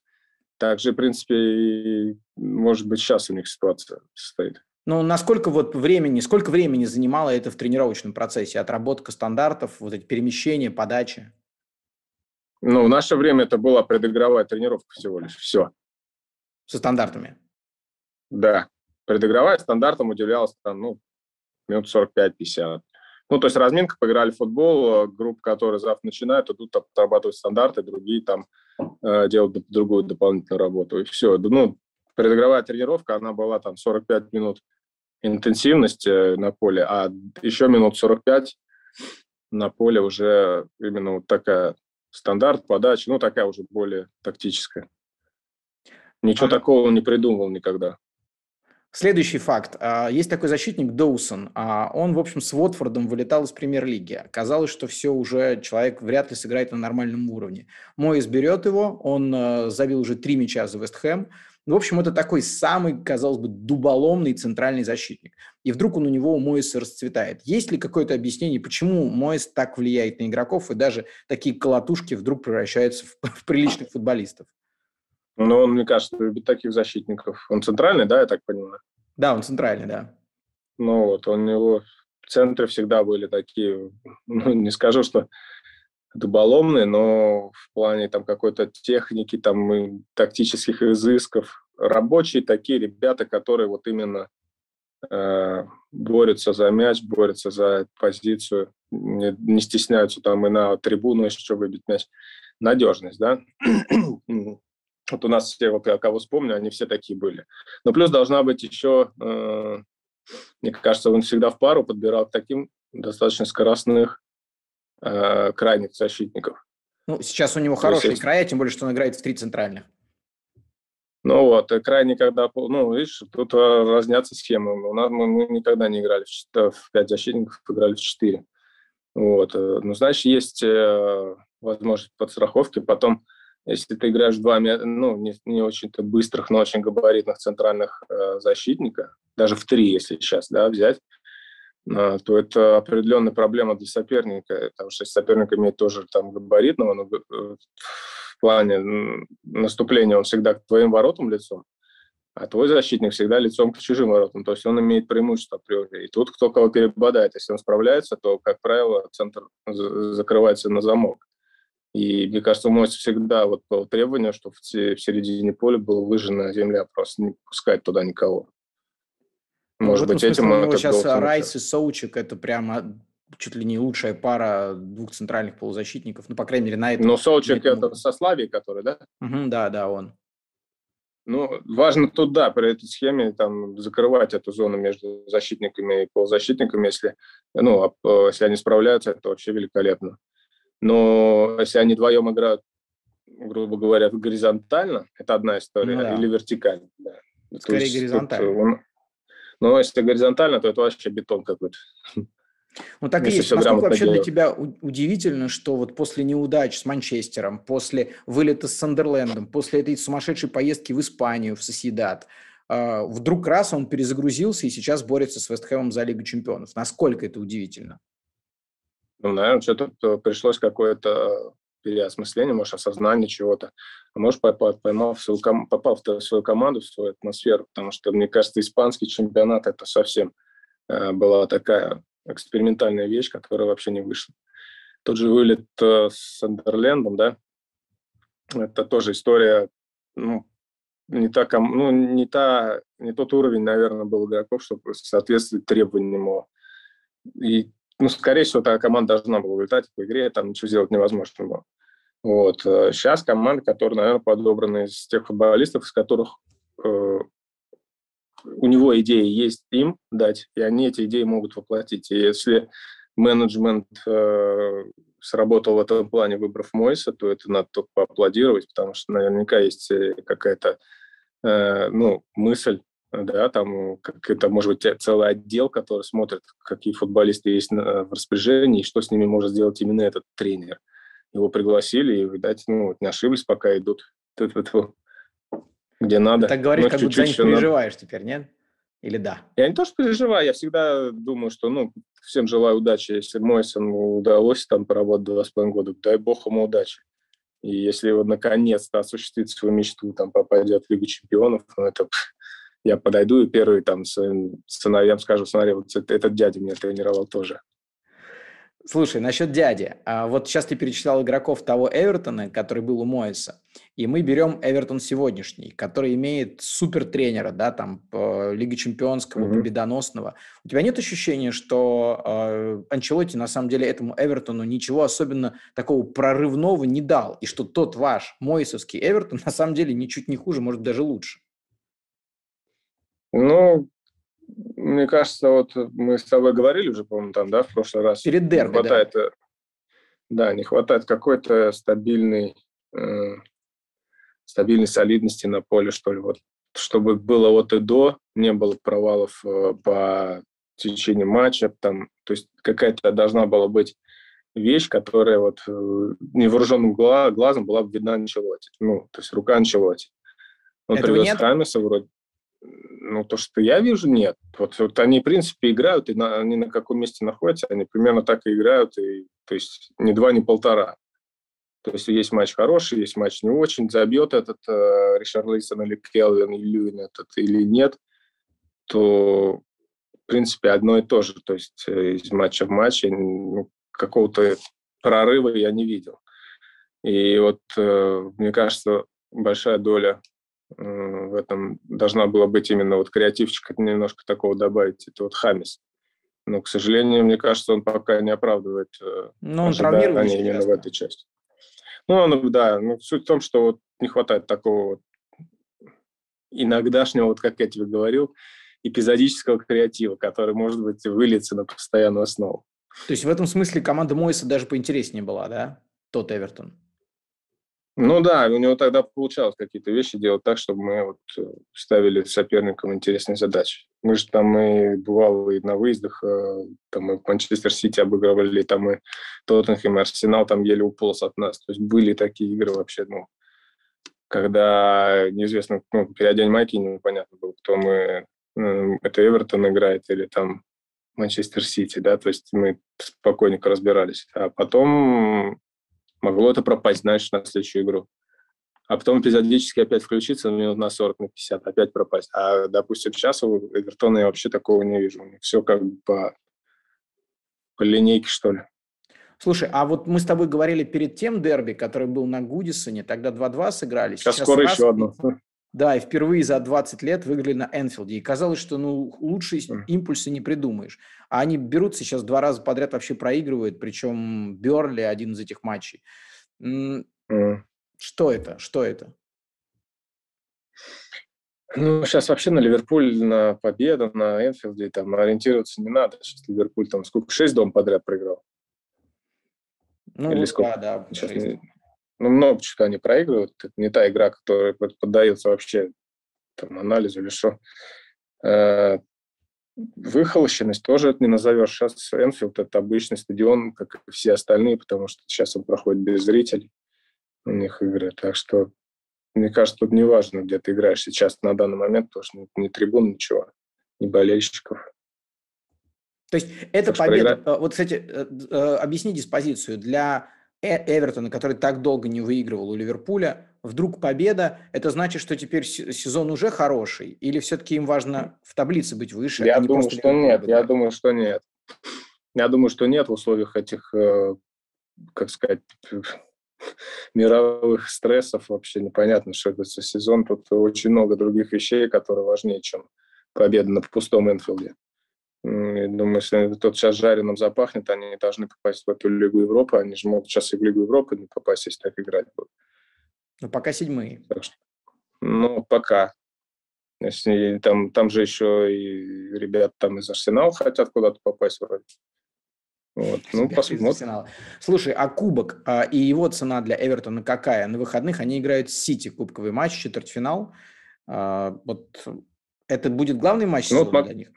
Также, в принципе, может быть, сейчас у них ситуация состоит. Ну, насколько вот времени, сколько времени занимало это в тренировочном процессе? Отработка стандартов, вот эти перемещения, подачи? Ну, в наше время это была предыгровая тренировка всего лишь, все. Со стандартами? Да. Предыгровая стандартом уделялась там, ну, минут сорок пять - пятьдесят. Ну, то есть разминка, поиграли в футбол, группа, которая завтра начинает, идут отрабатывать стандарты, другие там э, делают другую дополнительную работу, и все. Ну, предыгровая тренировка, она была там сорок пять минут интенсивности на поле, а еще минут сорок пять на поле уже именно вот такая стандарт, подача, ну, такая уже более тактическая. Ничего а... такого не придумывал никогда. Следующий факт. Есть такой защитник Доусон. Он, в общем, с Уотфордом вылетал из премьер-лиги. Казалось, что все уже, человек вряд ли сыграет на нормальном уровне. Мойес берет его, он забил уже три мяча за Вест Хэм. В общем, это такой самый, казалось бы, дуболомный центральный защитник. И вдруг он у него, у Мойеса, расцветает. Есть ли какое-то объяснение, почему Мойес так влияет на игроков, и даже такие колотушки вдруг превращаются в, в приличных футболистов? Ну, он, мне кажется, любит таких защитников. Он центральный, да, я так понимаю? Да, он центральный, да. Ну вот, у него в центре всегда были такие, ну, не скажу, что... дуболомные, но в плане там какой-то техники, там и тактических изысков. Рабочие такие ребята, которые вот именно э, борются за мяч, борются за позицию, не, не стесняются там и на трибуну еще выбить мяч. Надежность, да? Вот у нас все, вот я кого вспомню, они все такие были. Но плюс должна быть еще, э, мне кажется, он всегда в пару подбирал таким достаточно скоростных крайних защитников. Ну, сейчас у него хорошие есть... края, тем более, что он играет в три центральных. Ну вот, крайний, когда... Ну, видишь, тут разнятся схемы. У нас мы никогда не играли в пять защитников, играли в четыре. Вот. Ну, значит, есть возможность подстраховки. Потом, если ты играешь в два, ну, не, не очень-то быстрых, но очень габаритных центральных э, защитника, даже в три, если сейчас, да, взять, э, то это определенная проблема для соперника, потому что соперник имеет тоже там габаритного, но э, в плане наступления он всегда к твоим воротам лицом, а твой защитник всегда лицом к чужим воротам, то есть он имеет преимущество априори. И тут кто кого перебодает. Если он справляется, то, как правило, центр закрывается на замок. И, мне кажется, у Мойса всегда вот было требование, чтобы в середине поля была выжжена земля, просто не пускать туда никого. Может быть, этим... Вот сейчас Райс и Соучек – это прямо чуть ли не лучшая пара двух центральных полузащитников, ну, по крайней мере, на этом... Ну, Соучек – это со Славии, который, да? Угу, да, да, он. Ну, важно туда, при этой схеме, там, закрывать эту зону между защитниками и полузащитниками. Если, ну, если они справляются, это вообще великолепно. Но если они вдвоем играют, грубо говоря, горизонтально, это одна история, ну, да. Или вертикально. Да. Скорее есть, горизонтально. Он... Ну, если горизонтально, то это вообще бетон какой-то. Ну, так и есть. Насколько вообще делает. Для тебя удивительно, что вот после неудач с Манчестером, после вылета с Сандерлендом, после этой сумасшедшей поездки в Испанию, в Сосьедад, вдруг раз он перезагрузился и сейчас борется с Вест Хэмом за Лигу Чемпионов. Насколько это удивительно? Ну, наверное, что-то пришлось какое-то переосмысление, может, осознание чего-то. А может, попал, поймал в свою, попал в свою команду, в свою атмосферу, потому что, мне кажется, испанский чемпионат – это совсем э, была такая экспериментальная вещь, которая вообще не вышла. Тот же вылет э, с Сандерлендом, да, это тоже история, ну, не та, ну, не та, не тот уровень, наверное, был игроков, чтобы соответствовать требованиям его. И Ну, скорее всего, та команда должна была вылетать по игре, там ничего сделать невозможно было. Вот. Сейчас команда, которая, наверное, подобрана из тех футболистов, из которых э, у него идеи есть им дать, и они эти идеи могут воплотить. И если менеджмент э, сработал в этом плане, выбрав Мойса, то это надо только поаплодировать, потому что наверняка есть какая-то э, ну, мысль, да, там какой-то, может быть, целый отдел, который смотрит, какие футболисты есть в распоряжении и что с ними может сделать именно этот тренер. Его пригласили и, видать, ну, не ошиблись, пока идут где надо. Ты так говоришь, ну, как будто ты переживаешь надо. Теперь, нет? Или да? Я не то, что переживаю, я всегда думаю, что, ну, всем желаю удачи. Если Мойсу удалось там поработать два с половиной года, дай бог ему удачи. И если он наконец-то осуществит свою мечту, там, попадет в Лигу Чемпионов, ну, это... Я подойду и первый там своим сыновьям скажу, смотри, вот этот дядя меня тренировал тоже. Слушай, насчет дяди. Вот сейчас ты перечислял игроков того Эвертона, который был у Мойеса, и мы берем Эвертон сегодняшний, который имеет супертренера, да, там, Лиги Чемпионского, mm-hmm. победоносного. У тебя нет ощущения, что э, Анчелотти на самом деле этому Эвертону ничего особенно такого прорывного не дал, и что тот ваш мойесовский Эвертон на самом деле ничуть не хуже, может, даже лучше? Ну, мне кажется, вот мы с тобой говорили уже, по-моему, там, да, в прошлый раз. Перед дерби, не хватает, да. Да, не хватает какой-то стабильной, э, стабильной солидности на поле, что ли. Вот, чтобы было от и до, не было провалов э, по течению матча. Там, то есть какая-то должна была быть вещь, которая вот э, невооруженным гла- глазом была бы видна Анчелотти. Ну, то есть рука Анчелотти. Он этого привез Хамеса вроде. Ну, то, что я вижу, нет. Вот, вот они, в принципе, играют, и на, они на каком месте находятся, они примерно так и играют, и, то есть ни два, ни полтора. То есть есть матч хороший, есть матч не очень, забьет этот э, Ришарлисон или Калверт-Льюин этот или нет, то, в принципе, одно и то же. То есть э, из матча в матч ну, какого-то прорыва я не видел. И вот, э, мне кажется, большая доля в этом должна была быть именно вот креативчик, немножко такого добавить, это вот Хамес. Но, к сожалению, мне кажется, он пока не оправдывает ожидания именно в этой части. Ну, ну, да, ну, суть в том, что вот не хватает такого вот иногдашнего, вот как я тебе говорил, эпизодического креатива, который, может быть, выльется на постоянную основу. То есть в этом смысле команда Мойса даже поинтереснее была, да? Тот Эвертон. Ну да, у него тогда получалось какие-то вещи делать так, чтобы мы вот ставили соперникам интересные задачи. Мы же там и бывало и на выездах, там и в Манчестер-Сити обыгрывали, там и Тоттенхэм, и Арсенал там еле уполз от нас. То есть были такие игры вообще, ну, когда неизвестно, ну, переодень майки, непонятно было, кто мы, это Эвертон играет или там Манчестер-Сити, да, то есть мы спокойненько разбирались. А потом... Могло это пропасть, знаешь, на следующую игру. А потом эпизодически опять включиться минут на сорок, на пятьдесят, опять пропасть. А, допустим, сейчас у Эвертона я вообще такого не вижу. У них все как бы по, по линейке, что ли. Слушай, а вот мы с тобой говорили перед тем дерби, который был на Гудисоне, тогда два-два сыграли. Сейчас, сейчас скоро раз... еще одно. Да, и впервые за двадцать лет выиграли на Энфилде. И казалось, что ну, лучше импульсы не придумаешь. А они берутся сейчас два раза подряд вообще проигрывают, причем Бернли один из этих матчей. Mm. Что это? Что это? Ну, сейчас вообще на Ливерпуль, на победу, на Энфилде там ориентироваться не надо. Сейчас Ливерпуль там сколько? Шесть дома подряд проиграл? Ну, или сколько? Да, да. Сейчас не... Ну, много чего они проигрывают. Это не та игра, которая поддается вообще там, анализу или что. Выхолощенность тоже это не назовешь. Сейчас Энфилд – это обычный стадион, как и все остальные, потому что сейчас он проходит без зрителей, у них игры. Так что, мне кажется, тут не важно, где ты играешь сейчас на данный момент, потому что ни трибун, ничего, ни болельщиков. То есть это так победа. Проиграть... Вот, кстати, объясни диспозицию. Для Эвертона, который так долго не выигрывал у Ливерпуля, вдруг победа, это значит, что теперь сезон уже хороший? Или все-таки им важно в таблице быть выше? Я а не думаю, что нет. Победа? Я думаю, что нет. Я думаю, что нет в условиях этих, как сказать, мировых стрессов. Вообще непонятно, что это за сезон. Тут очень много других вещей, которые важнее, чем победа на пустом Энфилде. Я думаю, если тот сейчас жареным запахнет, они не должны попасть в эту Лигу Европы. Они же могут сейчас и в Лигу Европы не попасть, если так играть будут. Ну, пока седьмые. Ну, пока. Если, там, там же еще и ребята там из Арсенала хотят куда-то попасть вроде. Вот. Ну, посмотрим. Слушай, а кубок а, и его цена для Эвертона какая? На выходных они играют с Сити, кубковый матч, четвертьфинал. А, вот это будет главный матч ну, для них?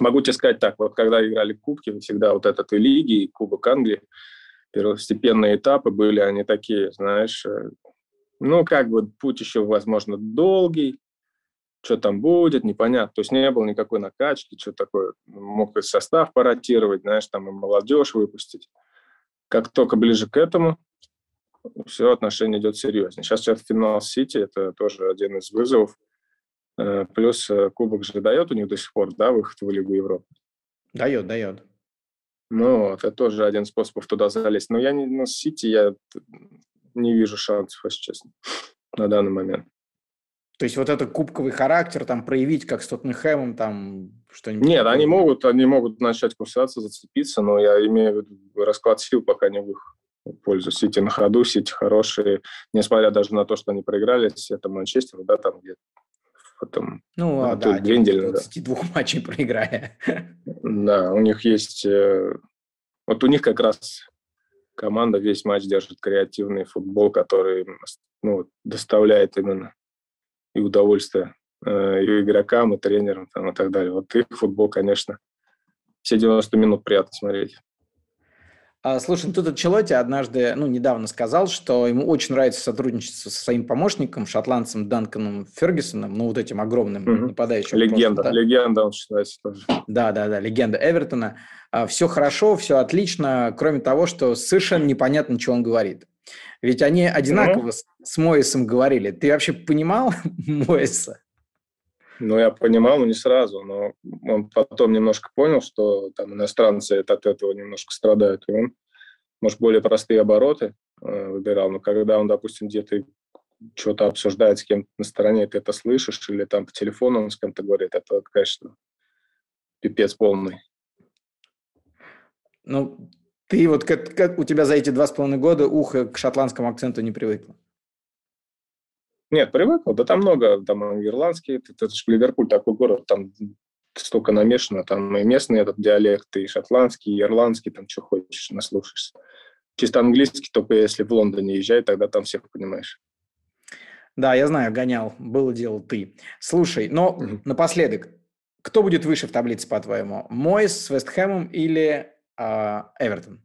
Могу тебе сказать так, вот когда играли кубки, мы всегда вот этот и Лиги, и Кубок Англии, первостепенные этапы были, они такие, знаешь, ну, как бы путь еще, возможно, долгий, что там будет, непонятно, то есть не было никакой накачки, что такое, мог и состав паротировать, знаешь, там и молодежь выпустить. Как только ближе к этому, все, отношение идет серьезнее. Сейчас сейчас финал Сити, это тоже один из вызовов. Плюс кубок же дает у них до сих пор, да, выход в Лигу Европы? Дает, дает. Ну, это тоже один из способов туда залезть. Но я не, ну, Сити я не вижу шансов, если честно, на данный момент. То есть вот этот кубковый характер там проявить, как с Тоттенхэмом, там что-нибудь? Нет, они могут, они могут начать кусаться, зацепиться, но я имею в виду расклад сил пока не в их пользу. Сити на ходу, Сити хорошие, несмотря даже на то, что они проиграли, это Манчестер, да, там где-то. Потом, ну, а, да, две недели назад. двадцать два матчей проиграли. Да, у них есть... Вот у них как раз команда весь матч держит креативный футбол, который ну, доставляет именно и удовольствие и игрокам, и тренерам, там, и так далее. Вот их футбол, конечно, все девяносто минут приятно смотреть. Слушай, ну тут Анчелотти однажды, ну, недавно сказал, что ему очень нравится сотрудничество со своим помощником, шотландцем Данканом Фергюсоном, ну, вот этим огромным mm-hmm. нападающим. Легенда, просто, да? Легенда он считается тоже. Да-да-да, легенда Эвертона. Все хорошо, все отлично, кроме того, что совершенно непонятно, что он говорит. Ведь они одинаково mm-hmm. с Мойесом говорили. Ты вообще понимал Мойеса? Ну, я понимал, но не сразу, но он потом немножко понял, что там иностранцы от этого немножко страдают, и он, может, более простые обороты э, выбирал, но когда он, допустим, где-то что-то обсуждает с кем-то на стороне, ты это слышишь, или там по телефону он с кем-то говорит, это, конечно, пипец полный. Ну, ты вот, как, как у тебя за эти два с половиной года ухо к шотландскому акценту не привыкло? Нет, привыкал, да там много, там ирландские, это же Ливерпуль, такой город, там столько намешано, там и местный этот диалект, и шотландский, и ирландский, там что хочешь, наслушаешься. чисто английский, только если в Лондоне езжай, тогда там всех понимаешь. Да, я знаю, гонял. Было дело ты. Слушай, но mm-hmm. напоследок, кто будет выше в таблице, по-твоему? Мойс с Вест Хэмом или э, Эвертон?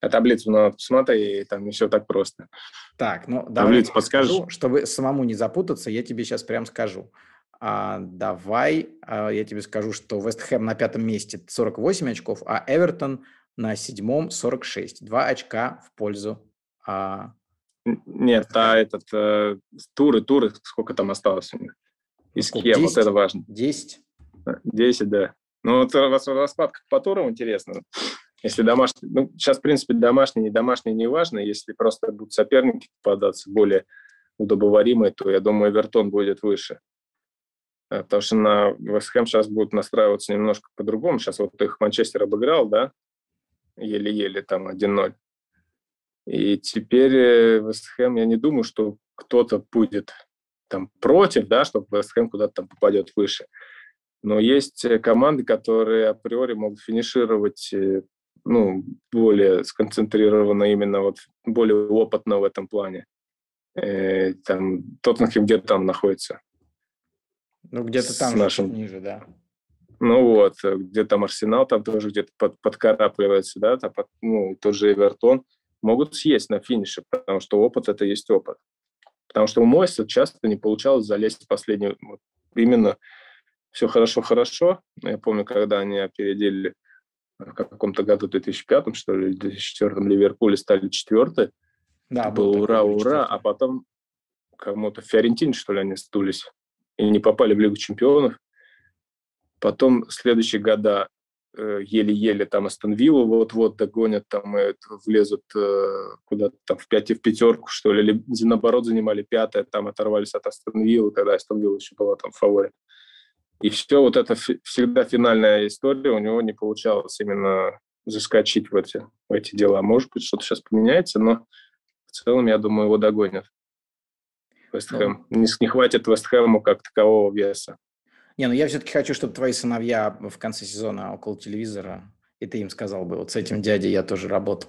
А таблицу надо посмотри, и там не все так просто. Так, ну давай. Подскажу, чтобы самому не запутаться, я тебе сейчас прям скажу. А, давай а, я тебе скажу, что Вест Хэм на пятом месте сорок восемь очков, а Эвертон на седьмом сорок шесть. Два очка в пользу. А... Нет, а этот э, туры, туры, сколько там осталось у них? Из Киева, вот это важно. десять? десять, да. Ну, вот раскладка по турам интересно. Если домашний, ну, сейчас, в принципе, домашний, не домашний, не важно. Если просто будут соперники попадаться более удобоваримые, то, я думаю, Эвертон будет выше. Потому что на Вест Хэм сейчас будут настраиваться немножко по-другому. Сейчас вот их Манчестер обыграл, да, еле-еле там один ноль. И теперь Вест Хэм, я не думаю, что кто-то будет там против, да, чтобы Вест Хэм куда-то там попадет выше. Но есть команды, которые априори могут финишировать, ну, более сконцентрированно именно вот более опытно в этом плане. Э, там Тоттенхэм где-то там находится. Ну, где-то там нашим... ниже, да. Ну вот, где-то там Арсенал, там тоже где-то под, подкарабливается, да, там, ну, тот же Эвертон. Могут съесть на финише, потому что опыт – это есть опыт. Потому что у Мойса часто не получалось залезть в последнюю. Вот именно все хорошо-хорошо. Я помню, когда они опередили в каком-то году, в две тысячи пятом, что ли, в две тысячи четвёртом Ливерпуле стали четвертой. Да, был был ура-ура, ура, а потом кому-то в Фиорентине, что ли, они сдулись и не попали в Лигу чемпионов. Потом следующие года э, еле-еле там Астон Виллу вот-вот догонят, там и влезут э, куда-то там в, пять, в пятерку, что ли, или наоборот занимали пятое, там оторвались от Астон Виллы, когда Астон Вилла еще была там фаворит. И все, вот это фи- всегда финальная история, у него не получалось именно заскочить в эти, в эти дела. Может быть, что-то сейчас поменяется, но в целом, я думаю, его догонят. Вест Хэм. Не, не хватит Вест Хэму как такового веса. Не, ну я все-таки хочу, чтобы твои сыновья в конце сезона около телевизора, и ты им сказал бы, вот с этим дядей я тоже работал.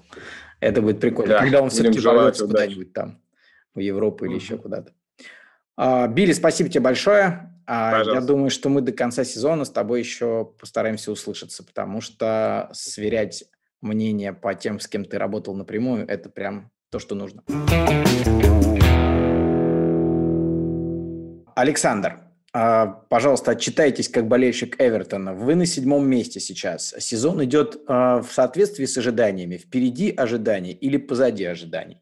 Это будет прикольно. Да, когда он все-таки ворвется куда-нибудь там, в Европу mm-hmm. или еще куда-то. А, Билли, спасибо тебе большое. А, я думаю, что мы до конца сезона с тобой еще постараемся услышаться, потому что сверять мнение по тем, с кем ты работал напрямую, это прям то, что нужно. Александр, пожалуйста, отчитайтесь как болельщик Эвертона. Вы на седьмом месте сейчас. Сезон идет в соответствии с ожиданиями. Впереди ожиданий или позади ожиданий?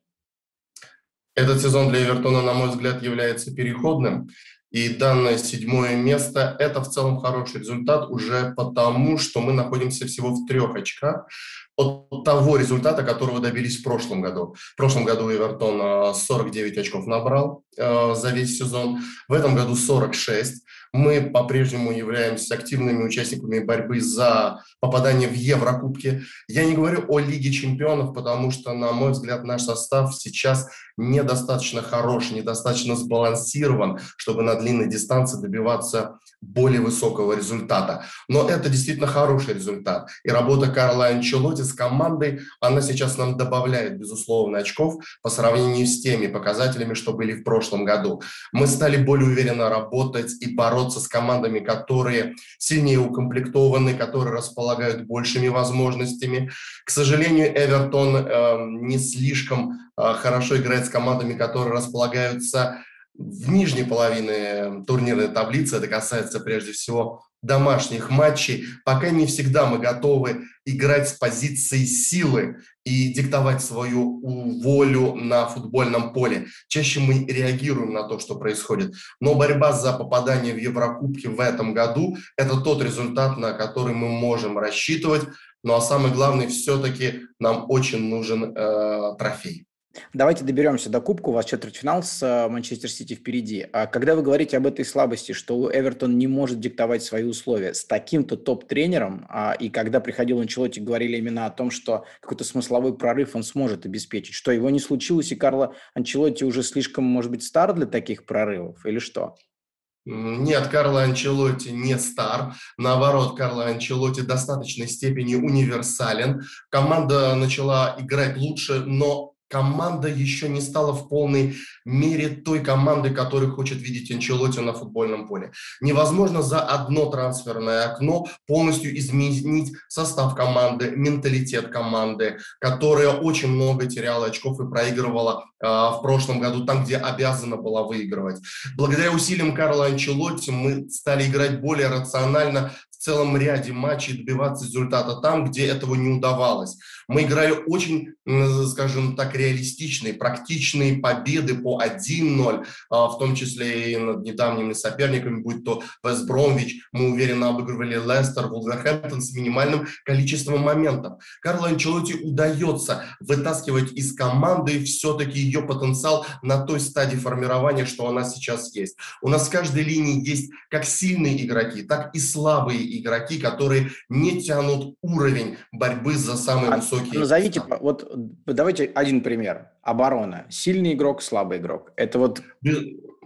Этот сезон для Эвертона, на мой взгляд, является переходным. И данное седьмое место – это в целом хороший результат уже потому, что мы находимся всего в трех очках от того результата, которого добились в прошлом году. В прошлом году Эвертон сорок девять очков набрал э, за весь сезон, в этом году сорок шесть. Мы по-прежнему являемся активными участниками борьбы за попадание в Еврокубки. Я не говорю о Лиге чемпионов, потому что, на мой взгляд, наш состав сейчас недостаточно хорош, недостаточно сбалансирован, чтобы на длинной дистанции добиваться более высокого результата. Но это действительно хороший результат. И работа Карла Анчелотти с командой, она сейчас нам добавляет, безусловно, очков по сравнению с теми показателями, что были в прошлом году. Мы стали более уверенно работать и бороться с командами, которые сильнее укомплектованы, которые располагают большими возможностями. К сожалению, Эвертон э, не слишком э, хорошо играет с командами, которые располагаются в нижней половине турнирной таблицы. Это касается прежде всего домашних матчей. Пока не всегда мы готовы играть с позиции силы и диктовать свою волю на футбольном поле. Чаще мы реагируем на то, что происходит. Но борьба за попадание в Еврокубки в этом году – это тот результат, на который мы можем рассчитывать. Ну а самое главное, все-таки нам очень нужен э, трофей. Давайте доберемся до кубка. У вас четвертьфинал с Манчестер Сити впереди. А когда вы говорите об этой слабости, что Эвертон не может диктовать свои условия с таким-то топ-тренером, а, и когда приходил Анчелотти, говорили именно о том, что какой-то смысловой прорыв он сможет обеспечить, что его не случилось, и Карло Анчелотти уже слишком, может быть, стар для таких прорывов, или что? Нет, Карло Анчелотти не стар. Наоборот, Карло Анчелотти в достаточной степени универсален. Команда начала играть лучше, но команда еще не стала в полной мере той команды, которую хочет видеть Анчелотти на футбольном поле. Невозможно за одно трансферное окно полностью изменить состав команды, менталитет команды, которая очень много теряла очков и проигрывала э, в прошлом году там, где обязана была выигрывать. Благодаря усилиям Карла Анчелотти мы стали играть более рационально, в целом ряде матчей добиваться результата там, где этого не удавалось. Мы играли очень, скажем так, реалистичные, практичные победы по один ноль, в том числе и над недавними соперниками, будь то Вест Бромвич, мы уверенно обыгрывали Лестер, Вулверхэмптон с минимальным количеством моментов. Карло Анчелотти удается вытаскивать из команды все-таки ее потенциал на той стадии формирования, что она сейчас есть. У нас в каждой линии есть как сильные игроки, так и слабые игроки. игроки, которые не тянут уровень борьбы за самые а, высокие... Назовите, вот давайте один пример. Оборона. Сильный игрок, слабый игрок. Это вот...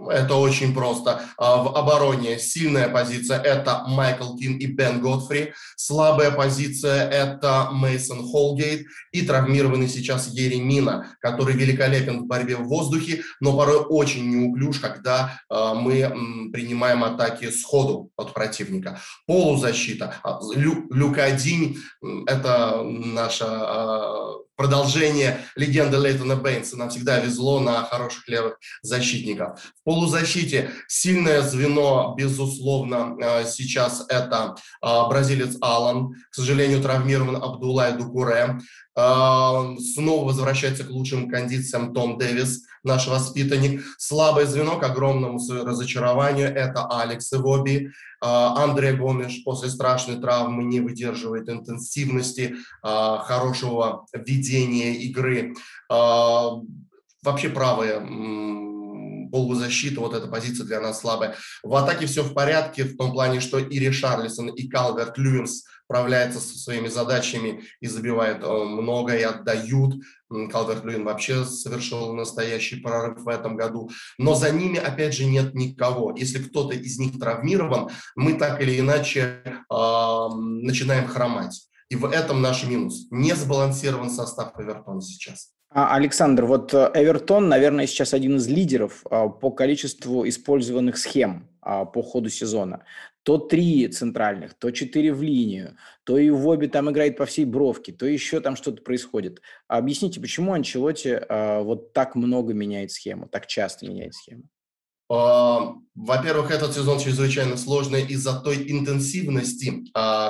Это очень просто. В обороне сильная позиция – это Майкл Кин и Бен Годфри. Слабая позиция – это Мейсон Холгейт и травмированный сейчас Еремина, который великолепен в борьбе в воздухе, но порой очень неуклюж, когда мы принимаем атаки сходу от противника. Полузащита. Лю, Люка Динь – это наша... Продолжение легенды Лейтона Бейнса. Нам всегда везло на хороших левых защитников. В полузащите сильное звено, безусловно, сейчас это бразилец Алан. К сожалению, травмирован Абдулай Дугуре. Снова возвращается к лучшим кондициям Том Дэвис, наш воспитанник. Слабое звено, к огромному разочарованию, это Алекс Ивоби. Андрей Гомиш после страшной травмы не выдерживает интенсивности, хорошего ведения игры. Вообще правая полузащита, вот эта позиция для нас слабая. В атаке все в порядке, в том плане, что и Ришарлисон, и Калверт-Льюин справляются со своими задачами и забивают много, и отдают. Калверт-Льюин вообще совершил настоящий прорыв в этом году. Но за ними, опять же, нет никого. Если кто-то из них травмирован, мы так или иначе э, начинаем хромать. И в этом наш минус. Не сбалансирован состав Эвертона сейчас. Александр, вот Эвертон, наверное, сейчас один из лидеров по количеству использованных схем по ходу сезона. То три центральных, то четыре в линию, то и в обе там играет по всей бровке, то еще там что-то происходит. Объясните, почему Анчелотти вот так много меняет схему, так часто меняет схему? Во-первых, этот сезон чрезвычайно сложный из-за той интенсивности,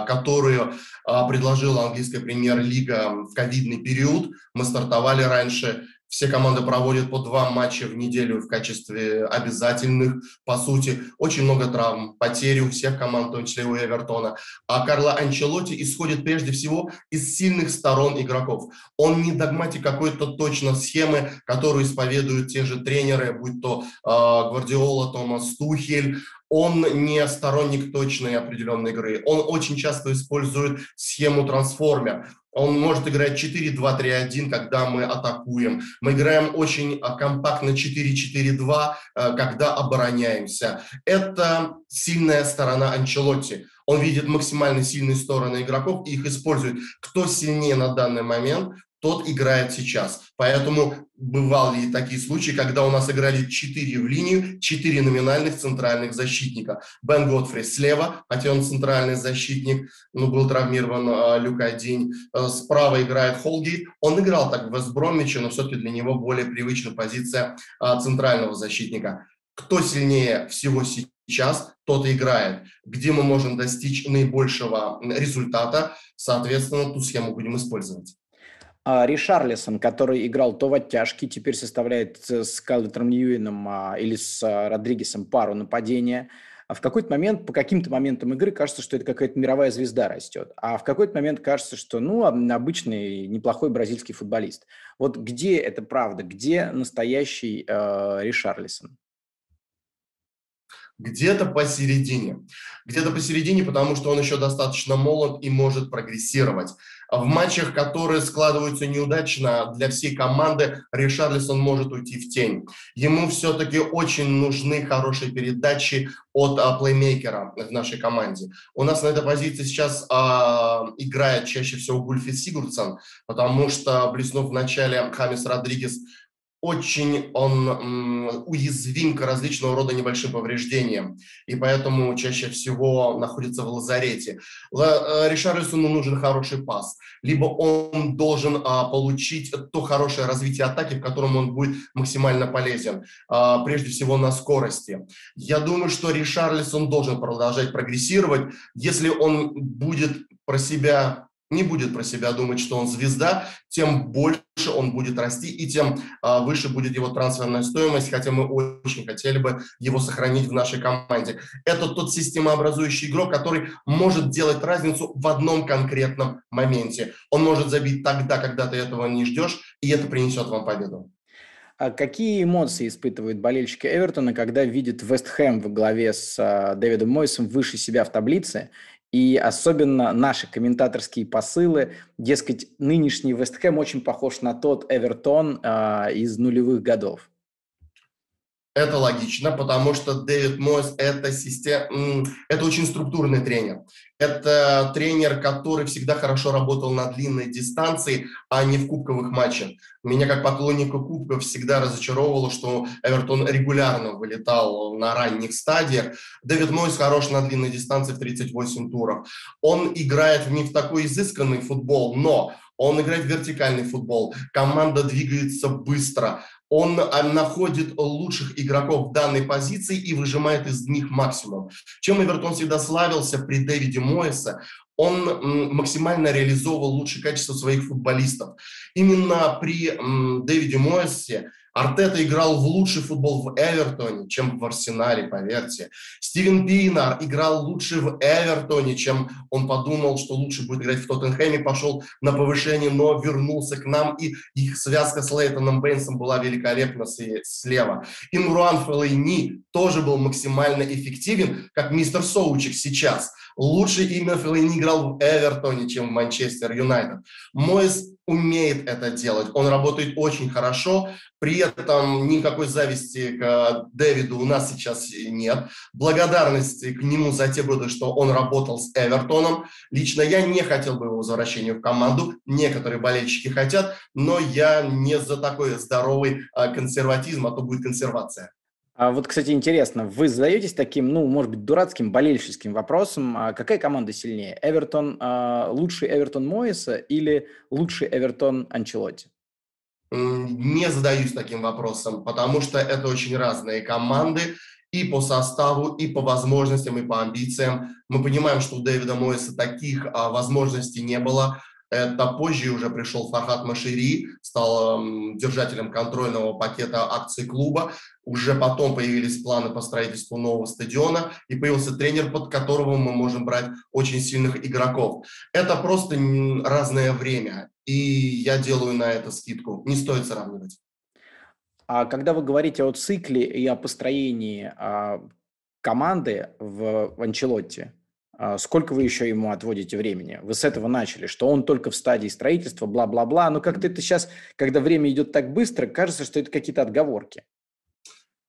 которую предложила английская премьер-лига в ковидный период. Мы стартовали раньше. Все команды проводят по два матча в неделю в качестве обязательных, по сути. Очень много травм, потери у всех команд, в том числе у Эвертона. А Карло Анчелотти исходит прежде всего из сильных сторон игроков. Он не догматик какой-то точно схемы, которую исповедуют те же тренеры, будь то э, Гвардиола, Томас Тухель. Он не сторонник точной определенной игры. Он очень часто использует схему трансформер. Он может играть четыре-два-три-один, когда мы атакуем. Мы играем очень компактно четыре-четыре-два, когда обороняемся. Это сильная сторона Анчелотти. Он видит максимально сильные стороны игроков и их использует. Кто сильнее на данный момент, тот играет сейчас. Поэтому бывали и такие случаи, когда у нас играли четыре в линию, четыре номинальных центральных защитника. Бен Годфри слева, хотя он центральный защитник, но был травмирован Люка Динь. Справа играет Холгейт. Он играл так в Вест-Бромвиче, но все-таки для него более привычна позиция центрального защитника. Кто сильнее всего сейчас, тот и играет. Где мы можем достичь наибольшего результата, соответственно, ту схему будем использовать. Ришарлисон, который играл то в оттяжке, теперь составляет с Калвертом Льюином или с Родригесом пару нападения. В какой-то момент, по каким-то моментам игры, кажется, что это какая-то мировая звезда растет. А в какой-то момент кажется, что, ну, обычный неплохой бразильский футболист. Вот где это правда? Где настоящий э, Ришарлисон? где-то посередине. Где-то посередине, потому что он еще достаточно молод и может прогрессировать. В матчах, которые складываются неудачно для всей команды, Ришарлисон может уйти в тень. Ему все-таки очень нужны хорошие передачи от а, плеймейкера в нашей команде. У нас на этой позиции сейчас а, играет чаще всего Гюльфи Сигурдссон, потому что, блеснув в начале, Хамес Родригес, очень он м, уязвим к различного рода небольшим повреждениям, и поэтому чаще всего находится в лазарете. Ла, Ришарлисону нужен хороший пас, либо он должен а, получить то хорошее развитие атаки, в котором он будет максимально полезен, а, прежде всего на скорости. Я думаю, что Ришарлисон должен продолжать прогрессировать, если он будет про себя... не будет про себя думать, что он звезда, тем больше он будет расти и тем а, выше будет его трансферная стоимость, хотя мы очень хотели бы его сохранить в нашей команде. Это тот системообразующий игрок, который может делать разницу в одном конкретном моменте. Он может забить тогда, когда ты этого не ждешь, и это принесет вам победу. А какие эмоции испытывают болельщики Эвертона, когда видят Вест Хэм во главе с а, Дэвидом Мойесом выше себя в таблице? И особенно наши комментаторские посылы, дескать, нынешний Вест Хэм очень похож на тот Эвертон э, из нулевых годов. Это логично, потому что Дэвид Мойс – это систем... это очень структурный тренер. Это тренер, который всегда хорошо работал на длинной дистанции, а не в кубковых матчах. Меня как поклонника кубков всегда разочаровывало, что Эвертон регулярно вылетал на ранних стадиях. Дэвид Мойс хорош на длинной дистанции в тридцать восемь туров. Он играет в не в такой изысканный футбол, но он играет в вертикальный футбол. Команда двигается быстро. Он находит лучших игроков данной позиции и выжимает из них максимум. Чем Эвертон всегда славился при Дэвиде Мойесе, он максимально реализовывал лучшие качества своих футболистов. Именно при Дэвиде Мойесе Артета играл в лучший футбол в Эвертоне, чем в Арсенале, поверьте. Стивен Пиенаар играл лучше в Эвертоне, чем он подумал, что лучше будет играть в Тоттенхэме, пошел на повышение, но вернулся к нам, и их связка с Лейтоном Бейнсом была великолепна слева. И Маруан Феллайни тоже был максимально эффективен, как мистер Соучек сейчас. Лучше именно Феллайни играл в Эвертоне, чем в Манчестер Юнайтед. Мойс умеет это делать, он работает очень хорошо, при этом никакой зависти к Дэвиду у нас сейчас нет, благодарности к нему за те годы, что он работал с Эвертоном. Лично я не хотел бы его возвращения в команду, некоторые болельщики хотят, но я не за такой здоровый консерватизм, а то будет консервация. А вот, кстати, интересно, вы задаетесь таким, ну, может быть, дурацким болельщическим вопросом, а какая команда сильнее? Эвертон, а, лучший Эвертон Мойеса или лучший Эвертон Анчелотти? Не задаюсь таким вопросом, потому что это очень разные команды и по составу, и по возможностям, и по амбициям. Мы понимаем, что у Дэвида Мойеса таких а, возможностей не было. Это позже уже пришел Фархат Машири, стал э, держателем контрольного пакета акций клуба. Уже потом появились планы по строительству нового стадиона, и появился тренер, под которого мы можем брать очень сильных игроков. Это просто разное время, и я делаю на это скидку. Не стоит сравнивать. А когда вы говорите о цикле и о построении а, команды в, в Анчелотти, сколько вы еще ему отводите времени? Вы с этого начали, что он только в стадии строительства, бла-бла-бла. Но как-то это сейчас, когда время идет так быстро, кажется, что это какие-то отговорки.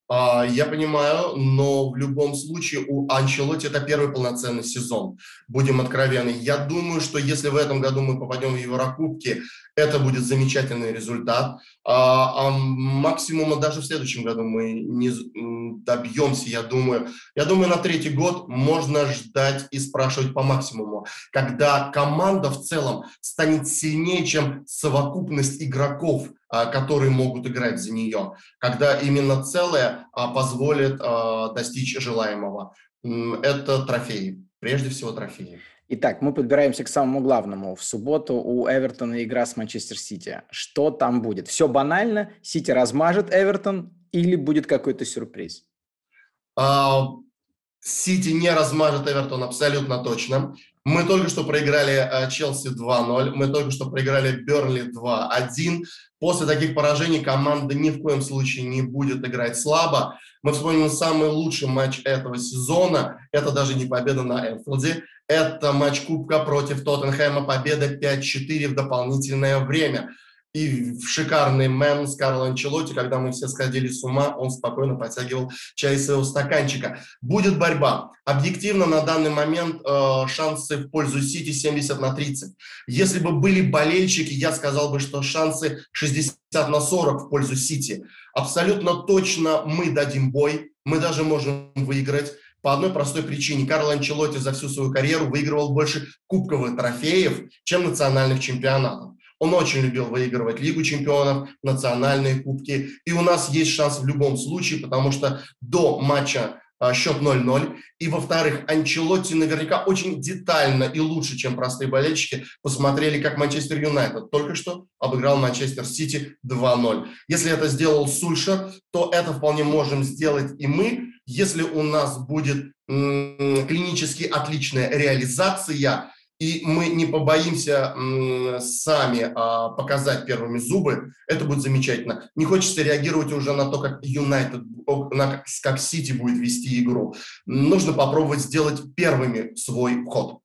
Я понимаю, но в любом случае у Анчелотти это первый полноценный сезон. Будем откровенны. Я думаю, что если в этом году мы попадем в Еврокубки, это будет замечательный результат. А, а максимума даже в следующем году мы не добьемся, я думаю. Я думаю, на третий год можно ждать и спрашивать по максимуму. Когда команда в целом станет сильнее, чем совокупность игроков, которые могут играть за нее, когда именно целое позволит достичь желаемого. Это трофеи, прежде всего трофеи. Итак, мы подбираемся к самому главному. В субботу у Эвертона игра с Манчестер Сити. Что там будет? Все банально? Сити размажет Эвертон или будет какой-то сюрприз? А... Сити не размажет Эвертон абсолютно точно. Мы только что проиграли Челси два ноль, мы только что проиграли Бернли два один. После таких поражений команда ни в коем случае не будет играть слабо. Мы вспомним самый лучший матч этого сезона. Это даже не победа на Энфилде. Это матч Кубка против Тоттенхэма. Победа пять четыре в дополнительное время. И шикарный мем с Карло Анчелотти, когда мы все сходили с ума, он спокойно подтягивал чай из своего стаканчика. Будет борьба. Объективно на данный момент э, шансы в пользу Сити семьдесят на тридцать. Если бы были болельщики, я сказал бы, что шансы шестьдесят на сорок в пользу Сити. Абсолютно точно мы дадим бой, мы даже можем выиграть. По одной простой причине. Карло Анчелотти за всю свою карьеру выигрывал больше кубковых трофеев, чем национальных чемпионатов. Он очень любил выигрывать Лигу чемпионов, национальные кубки. И у нас есть шанс в любом случае, потому что до матча а, счет ноль ноль. И, во-вторых, Анчелотти наверняка очень детально и лучше, чем простые болельщики, посмотрели, как Манчестер Юнайтед только что обыграл Манчестер Сити два ноль. Если это сделал Сульшер, то это вполне можем сделать и мы. Если у нас будет м-м, клинически отличная реализация, и мы не побоимся м, сами а, показать первыми зубы, это будет замечательно. Не хочется реагировать уже на то, как Юнайтед, на, как Сити будет вести игру. Нужно попробовать сделать первыми свой ход.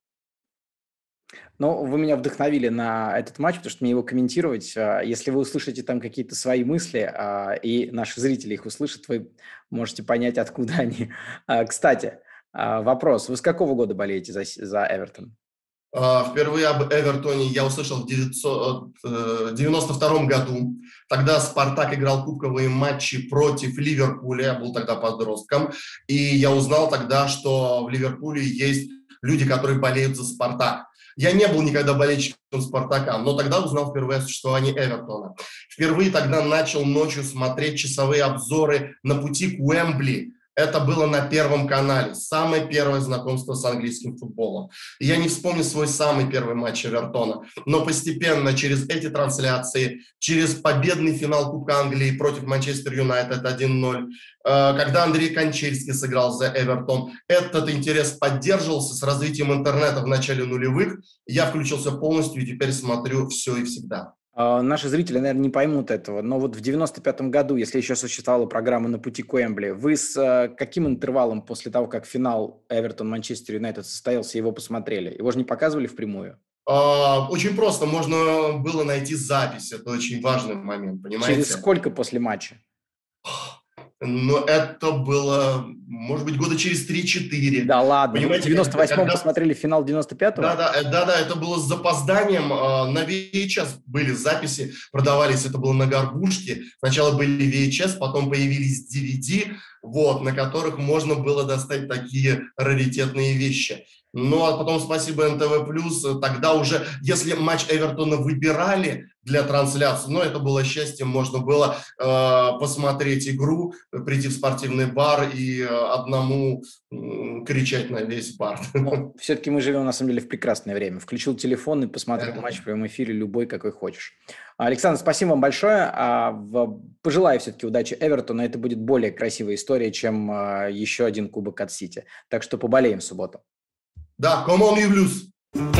Ну, вы меня вдохновили на этот матч, потому что мне его комментировать. Если вы услышите там какие-то свои мысли, и наши зрители их услышат, вы можете понять, откуда они. Кстати, вопрос. Вы с какого года болеете за, за Эвертон? Впервые об Эвертоне я услышал в девяносто втором году. Тогда «Спартак» играл кубковые матчи против Ливерпуля. Я был тогда подростком. И я узнал тогда, что в Ливерпуле есть люди, которые болеют за «Спартак». Я не был никогда болельщиком «Спартака», но тогда узнал впервые о существовании Эвертона. Впервые тогда начал ночью смотреть часовые обзоры на пути к Уэмбли. Это было на Первом канале. Самое первое знакомство с английским футболом. Я не вспомню свой самый первый матч Эвертона, но постепенно через эти трансляции, через победный финал Кубка Англии против Манчестер Юнайтед один ноль, когда Андрей Кончельский сыграл за Эвертон, этот интерес поддерживался с развитием интернета в начале нулевых. Я включился полностью и теперь смотрю все и всегда. Наши зрители, наверное, не поймут этого, но вот в девяносто пятом году, если еще существовала программа «На пути к Уэмбли», вы с каким интервалом после того, как финал Эвертон-Манчестер Юнайтед состоялся, его посмотрели? Его же не показывали впрямую? Очень просто. Можно было найти запись. Это очень важный момент, понимаете? Через сколько после матча? Но это было, может быть, года через три-четыре. Да ладно, понимаете, в девяносто восьмом когда... посмотрели финал девяносто пятого? Да-да, да, это было с запозданием. На ви эйч эс были записи, продавались, это было на Горбушке. Сначала были ви эйч эс, потом появились ди ви ди, вот, на которых можно было достать такие раритетные вещи. Ну, а потом спасибо эн тэ вэ плюс, тогда уже, если матч Эвертона выбирали для трансляции, ну, это было счастье, можно было э, посмотреть игру, прийти в спортивный бар и э, одному э, кричать на весь бар. Но все-таки мы живем, на самом деле, в прекрасное время. Включил телефон и посмотрел это... матч в прямом эфире любой, какой хочешь. Александр, спасибо вам большое. Пожелаю все-таки удачи Эвертону. Это будет более красивая история, чем еще один кубок от Сити. Так что поболеем в субботу. Да, come on, you blues.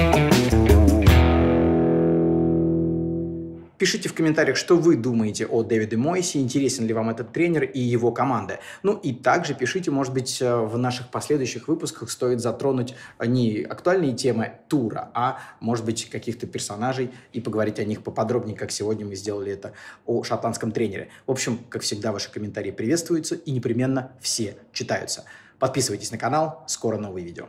Пишите в комментариях, что вы думаете о Дэвиде Мойесе, интересен ли вам этот тренер и его команда. Ну и также пишите, может быть, в наших последующих выпусках стоит затронуть не актуальные темы тура, а, может быть, каких-то персонажей и поговорить о них поподробнее, как сегодня мы сделали это о шотландском тренере. В общем, как всегда, ваши комментарии приветствуются и непременно все читаются. Подписывайтесь на канал, скоро новые видео.